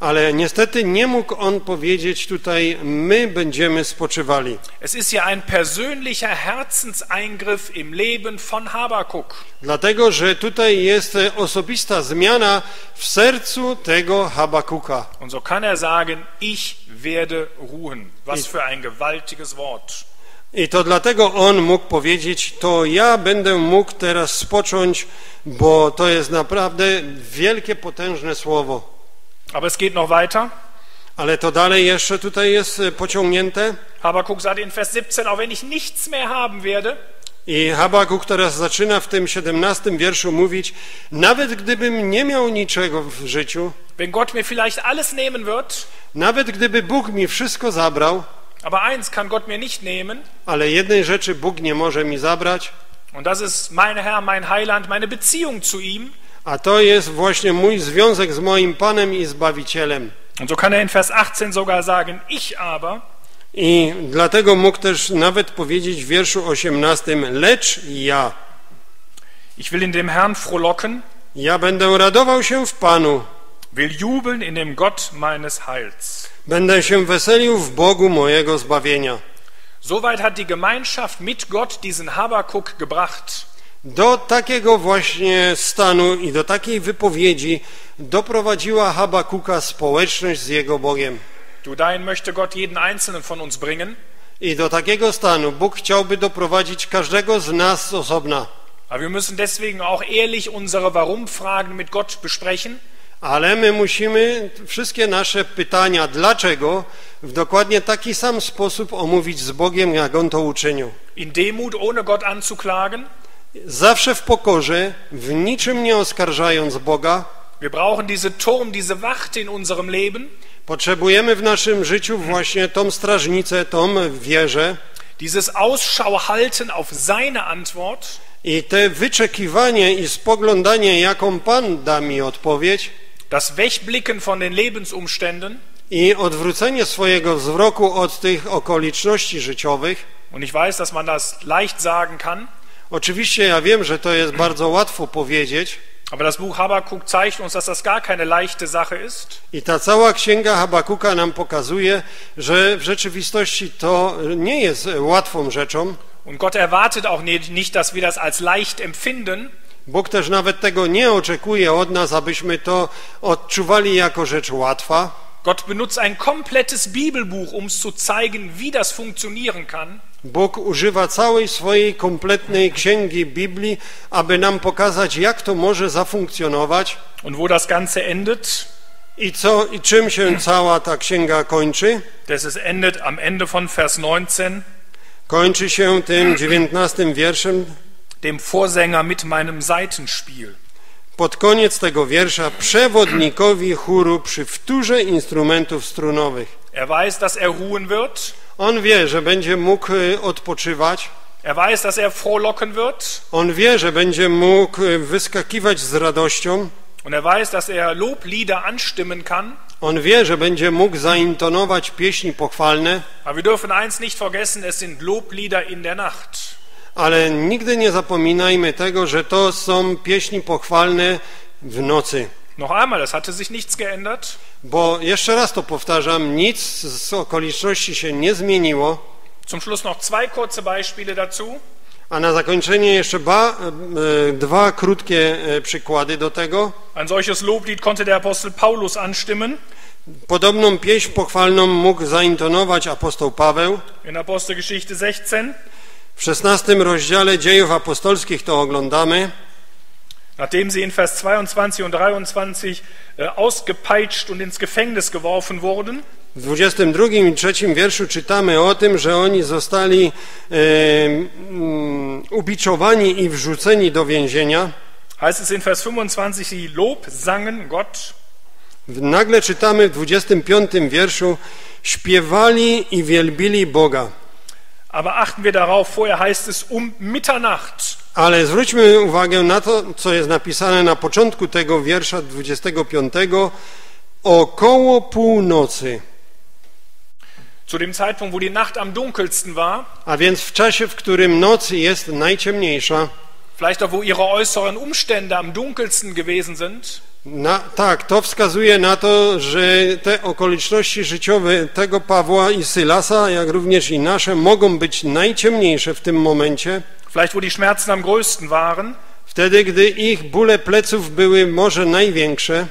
Ale niestety nie mógł on powiedzieć tutaj: my będziemy spoczywali. Es ist ja ein persönlicher Herzenseingriff im Leben von Habakuk. Dlatego, że tutaj jest osobista zmiana w sercu tego Habakuka. Und so kann er sagen: Ich werde ruhen. Was für ein gewaltiges Wort. I to dlatego on mógł powiedzieć: to ja będę mógł teraz spocząć, bo to jest naprawdę wielkie, potężne słowo. Aber es geht noch weiter. Ale to dalej jeszcze tutaj jest pociągnięte. Habakuk sagt in Vers 17: Auch wenn ich nichts mehr haben werde. I Habakuk teraz zaczyna w tym 17 wierszu mówić: nawet gdybym nie miał niczego w życiu, wenn Gott mir vielleicht alles nehmen wird, nawet gdyby Bóg mi wszystko zabrał, aber eins kann Gott mir nicht nehmen, ale jednej rzeczy Bóg nie może mi zabrać, und das ist mein Herr, mein Heiland, meine Beziehung zu ihm. A to jest właśnie mój związek z moim Panem i Zbawicielem. Und so kann er in Vers 18 sogar sagen: Ich aber. I dlatego mógł też nawet powiedzieć w wierszu 18: lecz ja. Ich will in dem Herrn frohlocken. Ja będę radował się w Panu. Will jubeln in dem Gott meines Heils. Będę się weselił w Bogu mojego zbawienia. Soweit hat die Gemeinschaft mit Gott diesen Habakuk gebracht. Do takiego właśnie stanu i do takiej wypowiedzi doprowadziła Habakuka społeczność z jego Bogiem. I do takiego stanu Bóg chciałby doprowadzić każdego z nas z osobna. Ale my musimy wszystkie nasze pytania, dlaczego, w dokładnie taki sam sposób omówić z Bogiem, jak On to uczynił. In Demut, ohne Gott anzuklagen. Zawsze w pokorze, w niczym nie oskarżając Boga. Wir brauchen diese Turm, diese Wacht in unserem Leben. Potrzebujemy w naszym życiu właśnie tą strażnicę, tą wieżę. Dieses Ausschau halten auf seine Antwort. I te wyczekiwanie i spoglądanie, jaką Pan da mi odpowiedź. Das Wegblicken von den Lebensumständen. I odwrócenie swojego wzroku od tych okoliczności życiowych. Und ich weiß, dass man das leicht sagen kann. Oczywiście ja wiem, że to jest bardzo łatwo powiedzieć. Aber das Buch Habakuk zeigt uns, dass das gar keine leichte Sache ist. I ta cała księga Habakuka nam pokazuje, że w rzeczywistości to nie jest łatwą rzeczą. Und Gott erwartet auch nicht, dass wir das als leicht empfinden. Bóg też nawet tego nie oczekuje od nas, abyśmy to odczuwali jako rzecz łatwa. Gott benutzt ein komplettes Bibelbuch, um zu zeigen, wie das funktionieren kann. Bóg używa całej swojej kompletnej księgi Biblii, aby nam pokazać, jak to może zafunkcjonować. Und wo das Ganze endet? I czym się cała ta księga kończy? Das endet am Ende von Vers 19. Kończy się tym 19 wierszem. Dem Vorsänger mit meinem Saitenspiel. Pod koniec tego wiersza przewodnikowi chóru przy wtórze instrumentów strunowych. Er weiß, dass er ruhen wird. On wie, że będzie mógł odpoczywać. Er weiß, dass er frohlocken wird. On wie, że będzie mógł wyskakiwać z radością. Und er weiß, dass er Loblieder anstimmen kann. On wie, że będzie mógł zaintonować pieśni pochwalne. Aber wir dürfen eins nicht vergessen, es sind Loblieder in der Nacht. Ale nigdy nie zapominajmy tego, że to są pieśni pochwalne w nocy. Noch einmal, es hatte sich nichts geändert. Bo jeszcze raz to powtarzam, nic z okoliczności się nie zmieniło. Zum Schluss noch zwei kurze Beispiele dazu. A na zakończenie jeszcze dwa krótkie przykłady do tego. Ein solches Loblied konnte der Apostel Paulus anstimmen. Podobną pieśń pochwalną mógł zaintonować apostoł Paweł. In Apostelgeschichte 16. W 16 rozdziale Dziejów Apostolskich to oglądamy. Nachdem sie in Vers 22 und 23 ausgepeitscht und ins Gefängnis geworfen wurden, w 22 i 3 wierszu czytamy o tym, że oni zostali ubiczowani i wrzuceni do więzienia. Heißt es in Vers 25, sie Lob sangen Gott. Nagle czytamy w 25 wierszu, śpiewali i wielbili Boga. Aber achten wir darauf, vorher heißt es Mitternacht. Ale zwróćmy uwagę na to, co jest napisane na początku tego wiersza 25, około północy. Zu dem Zeitpunkt, wo die Nacht am dunkelsten war, a więc w czasie, w którym noc jest najciemniejsza, vielleicht auch, wo ihre äußeren Umstände am dunkelsten gewesen sind. Tak, to wskazuje na to, że te okoliczności życiowe tego Pawła i Sylasa, jak również i nasze, mogą być najciemniejsze w tym momencie. Vielleicht, wo die Schmerzen am größten waren, wtedy, gdy ich bóle pleców były może największe,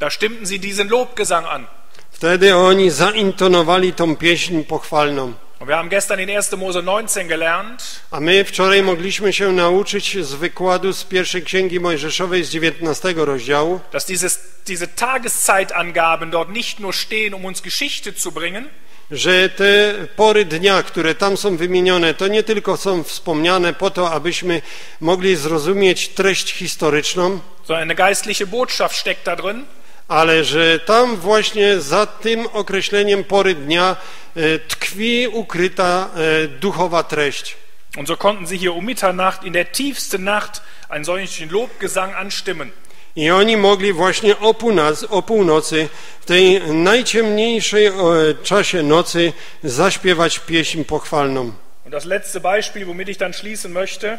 da stimmten sie diesen Lobgesang an. Wtedy oni zaintonowali tą pieśń pochwalną. Und wir haben gestern in 1. Mose 19 gelernt. A my wczoraj mogliśmy się nauczyć z wykładu z pierwszej Księgi Mojżeszowej z 19 rozdziału, dass diese Tageszeitangaben dort nicht nur stehen, um uns Geschichte zu bringen, że te pory dnia, które tam są wymienione, to nie tylko są wspomniane po to, abyśmy mogli zrozumieć treść historyczną, sondern eine geistliche Botschaft steckt da drin. Ale że tam właśnie za tym określeniem pory dnia tkwi ukryta duchowa treść. Und so konnten sie hier Mitternacht in der tiefsten Nacht einen solchen Lobgesang anstimmen. I oni mogli właśnie o północy, w tej najciemniejszej czasie nocy, zaśpiewać pieśń pochwalną. Und das letzte Beispiel, womit ich dann schließen möchte,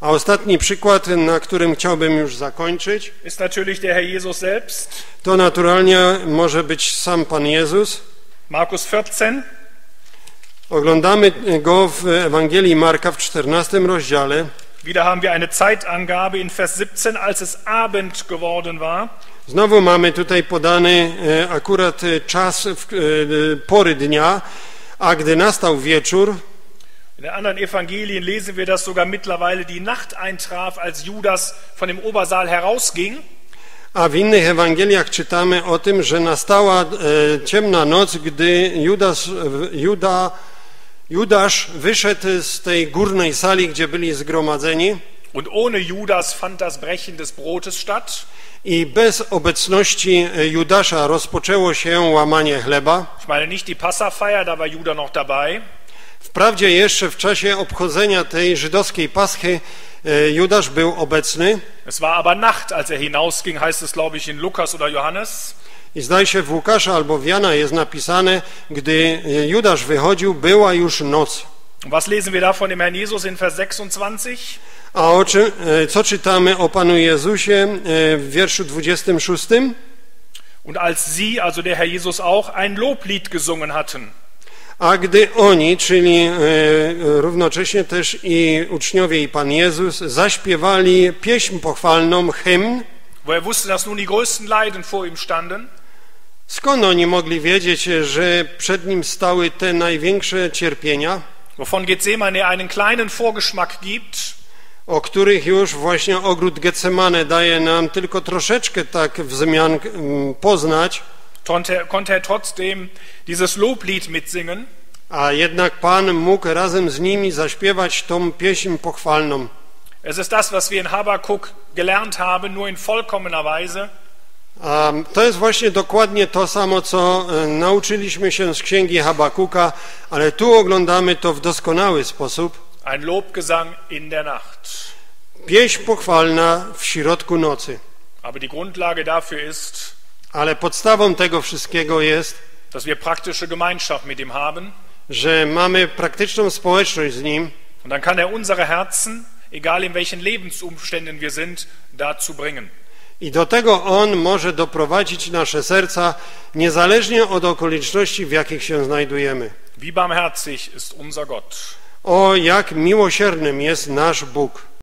a ostatni przykład, na którym chciałbym już zakończyć, ist natürlich der Herr Jesus selbst. To naturalnie może być sam Pan Jezus. Markus 14. Oglądamy go w Ewangelii Marka w 14 rozdziale. Wieder haben wir eine Zeitangabe in Vers 17, als es Abend geworden war. Znowu mamy tutaj podany akurat czas pory dnia, a gdy nastał wieczór. In den anderen Evangelien lesen wir, dass sogar mittlerweile die Nacht eintraf, als Judas von dem Obersaal herausging. A w innych Ewangeliach czytamy o tym, że nastała ciemna noc, gdy Judasz wyszedł z tej górnej sali, gdzie byli zgromadzeni. Und ohne Judas fand das Brechen des Brotes statt. I bez obecności Judasza rozpoczęło się łamanie chleba. Ich meine nicht die Passafeier, da war Judas noch dabei. Wprawdzie jeszcze w czasie obchodzenia tej żydowskiej Paschy Judasz był obecny. Es war aber Nacht, als er hinausging, heißt es, glaube ich, in Lukas oder Johannes. I zdaje się w Łukasza albo w Jana jest napisane, gdy Judasz wychodził, była już noc. Was lesen wir da von dem Herrn Jesus in Vers 26? A co czytamy o Panu Jezusie w wierszu 26? Und als sie, also der Herr Jesus auch, ein Loblied gesungen hatten. A gdy oni, czyli równocześnie też i uczniowie i Pan Jezus, zaśpiewali pieśń pochwalną, hymn, skąd oni mogli wiedzieć, że przed nim stały te największe cierpienia, o których już właśnie ogród Getsemane daje nam tylko troszeczkę tak wzmian poznać, konnte er trotzdem dieses Loblied mitsingen. A jednak Pan mógł razem z nimi zaśpiewać tą pieśń pochwalną. Es ist das, was wir in Habakuk gelernt haben, nur in vollkommener Weise. To jest właśnie dokładnie to samo, co nauczyliśmy się z księgi Habakuka, ale tu oglądamy to w doskonały sposób. Ein Lobgesang in der Nacht. Pieśń pochwalna w środku nocy. Aber die Grundlage dafür ist, ale podstawą tego wszystkiego jest, dass wir praktische Gemeinschaft mit ihm haben, że mamy praktyczną społeczność z nim. Und dann kann er unsere Herzen, egal in welchen Lebensumständen wir sind, dazu bringen. I do tego on może doprowadzić nasze serca, niezależnie od okoliczności, w jakich się znajdujemy. Wie barmherzig ist unser Gott. O, jak miłosiernym jest nasz Bóg.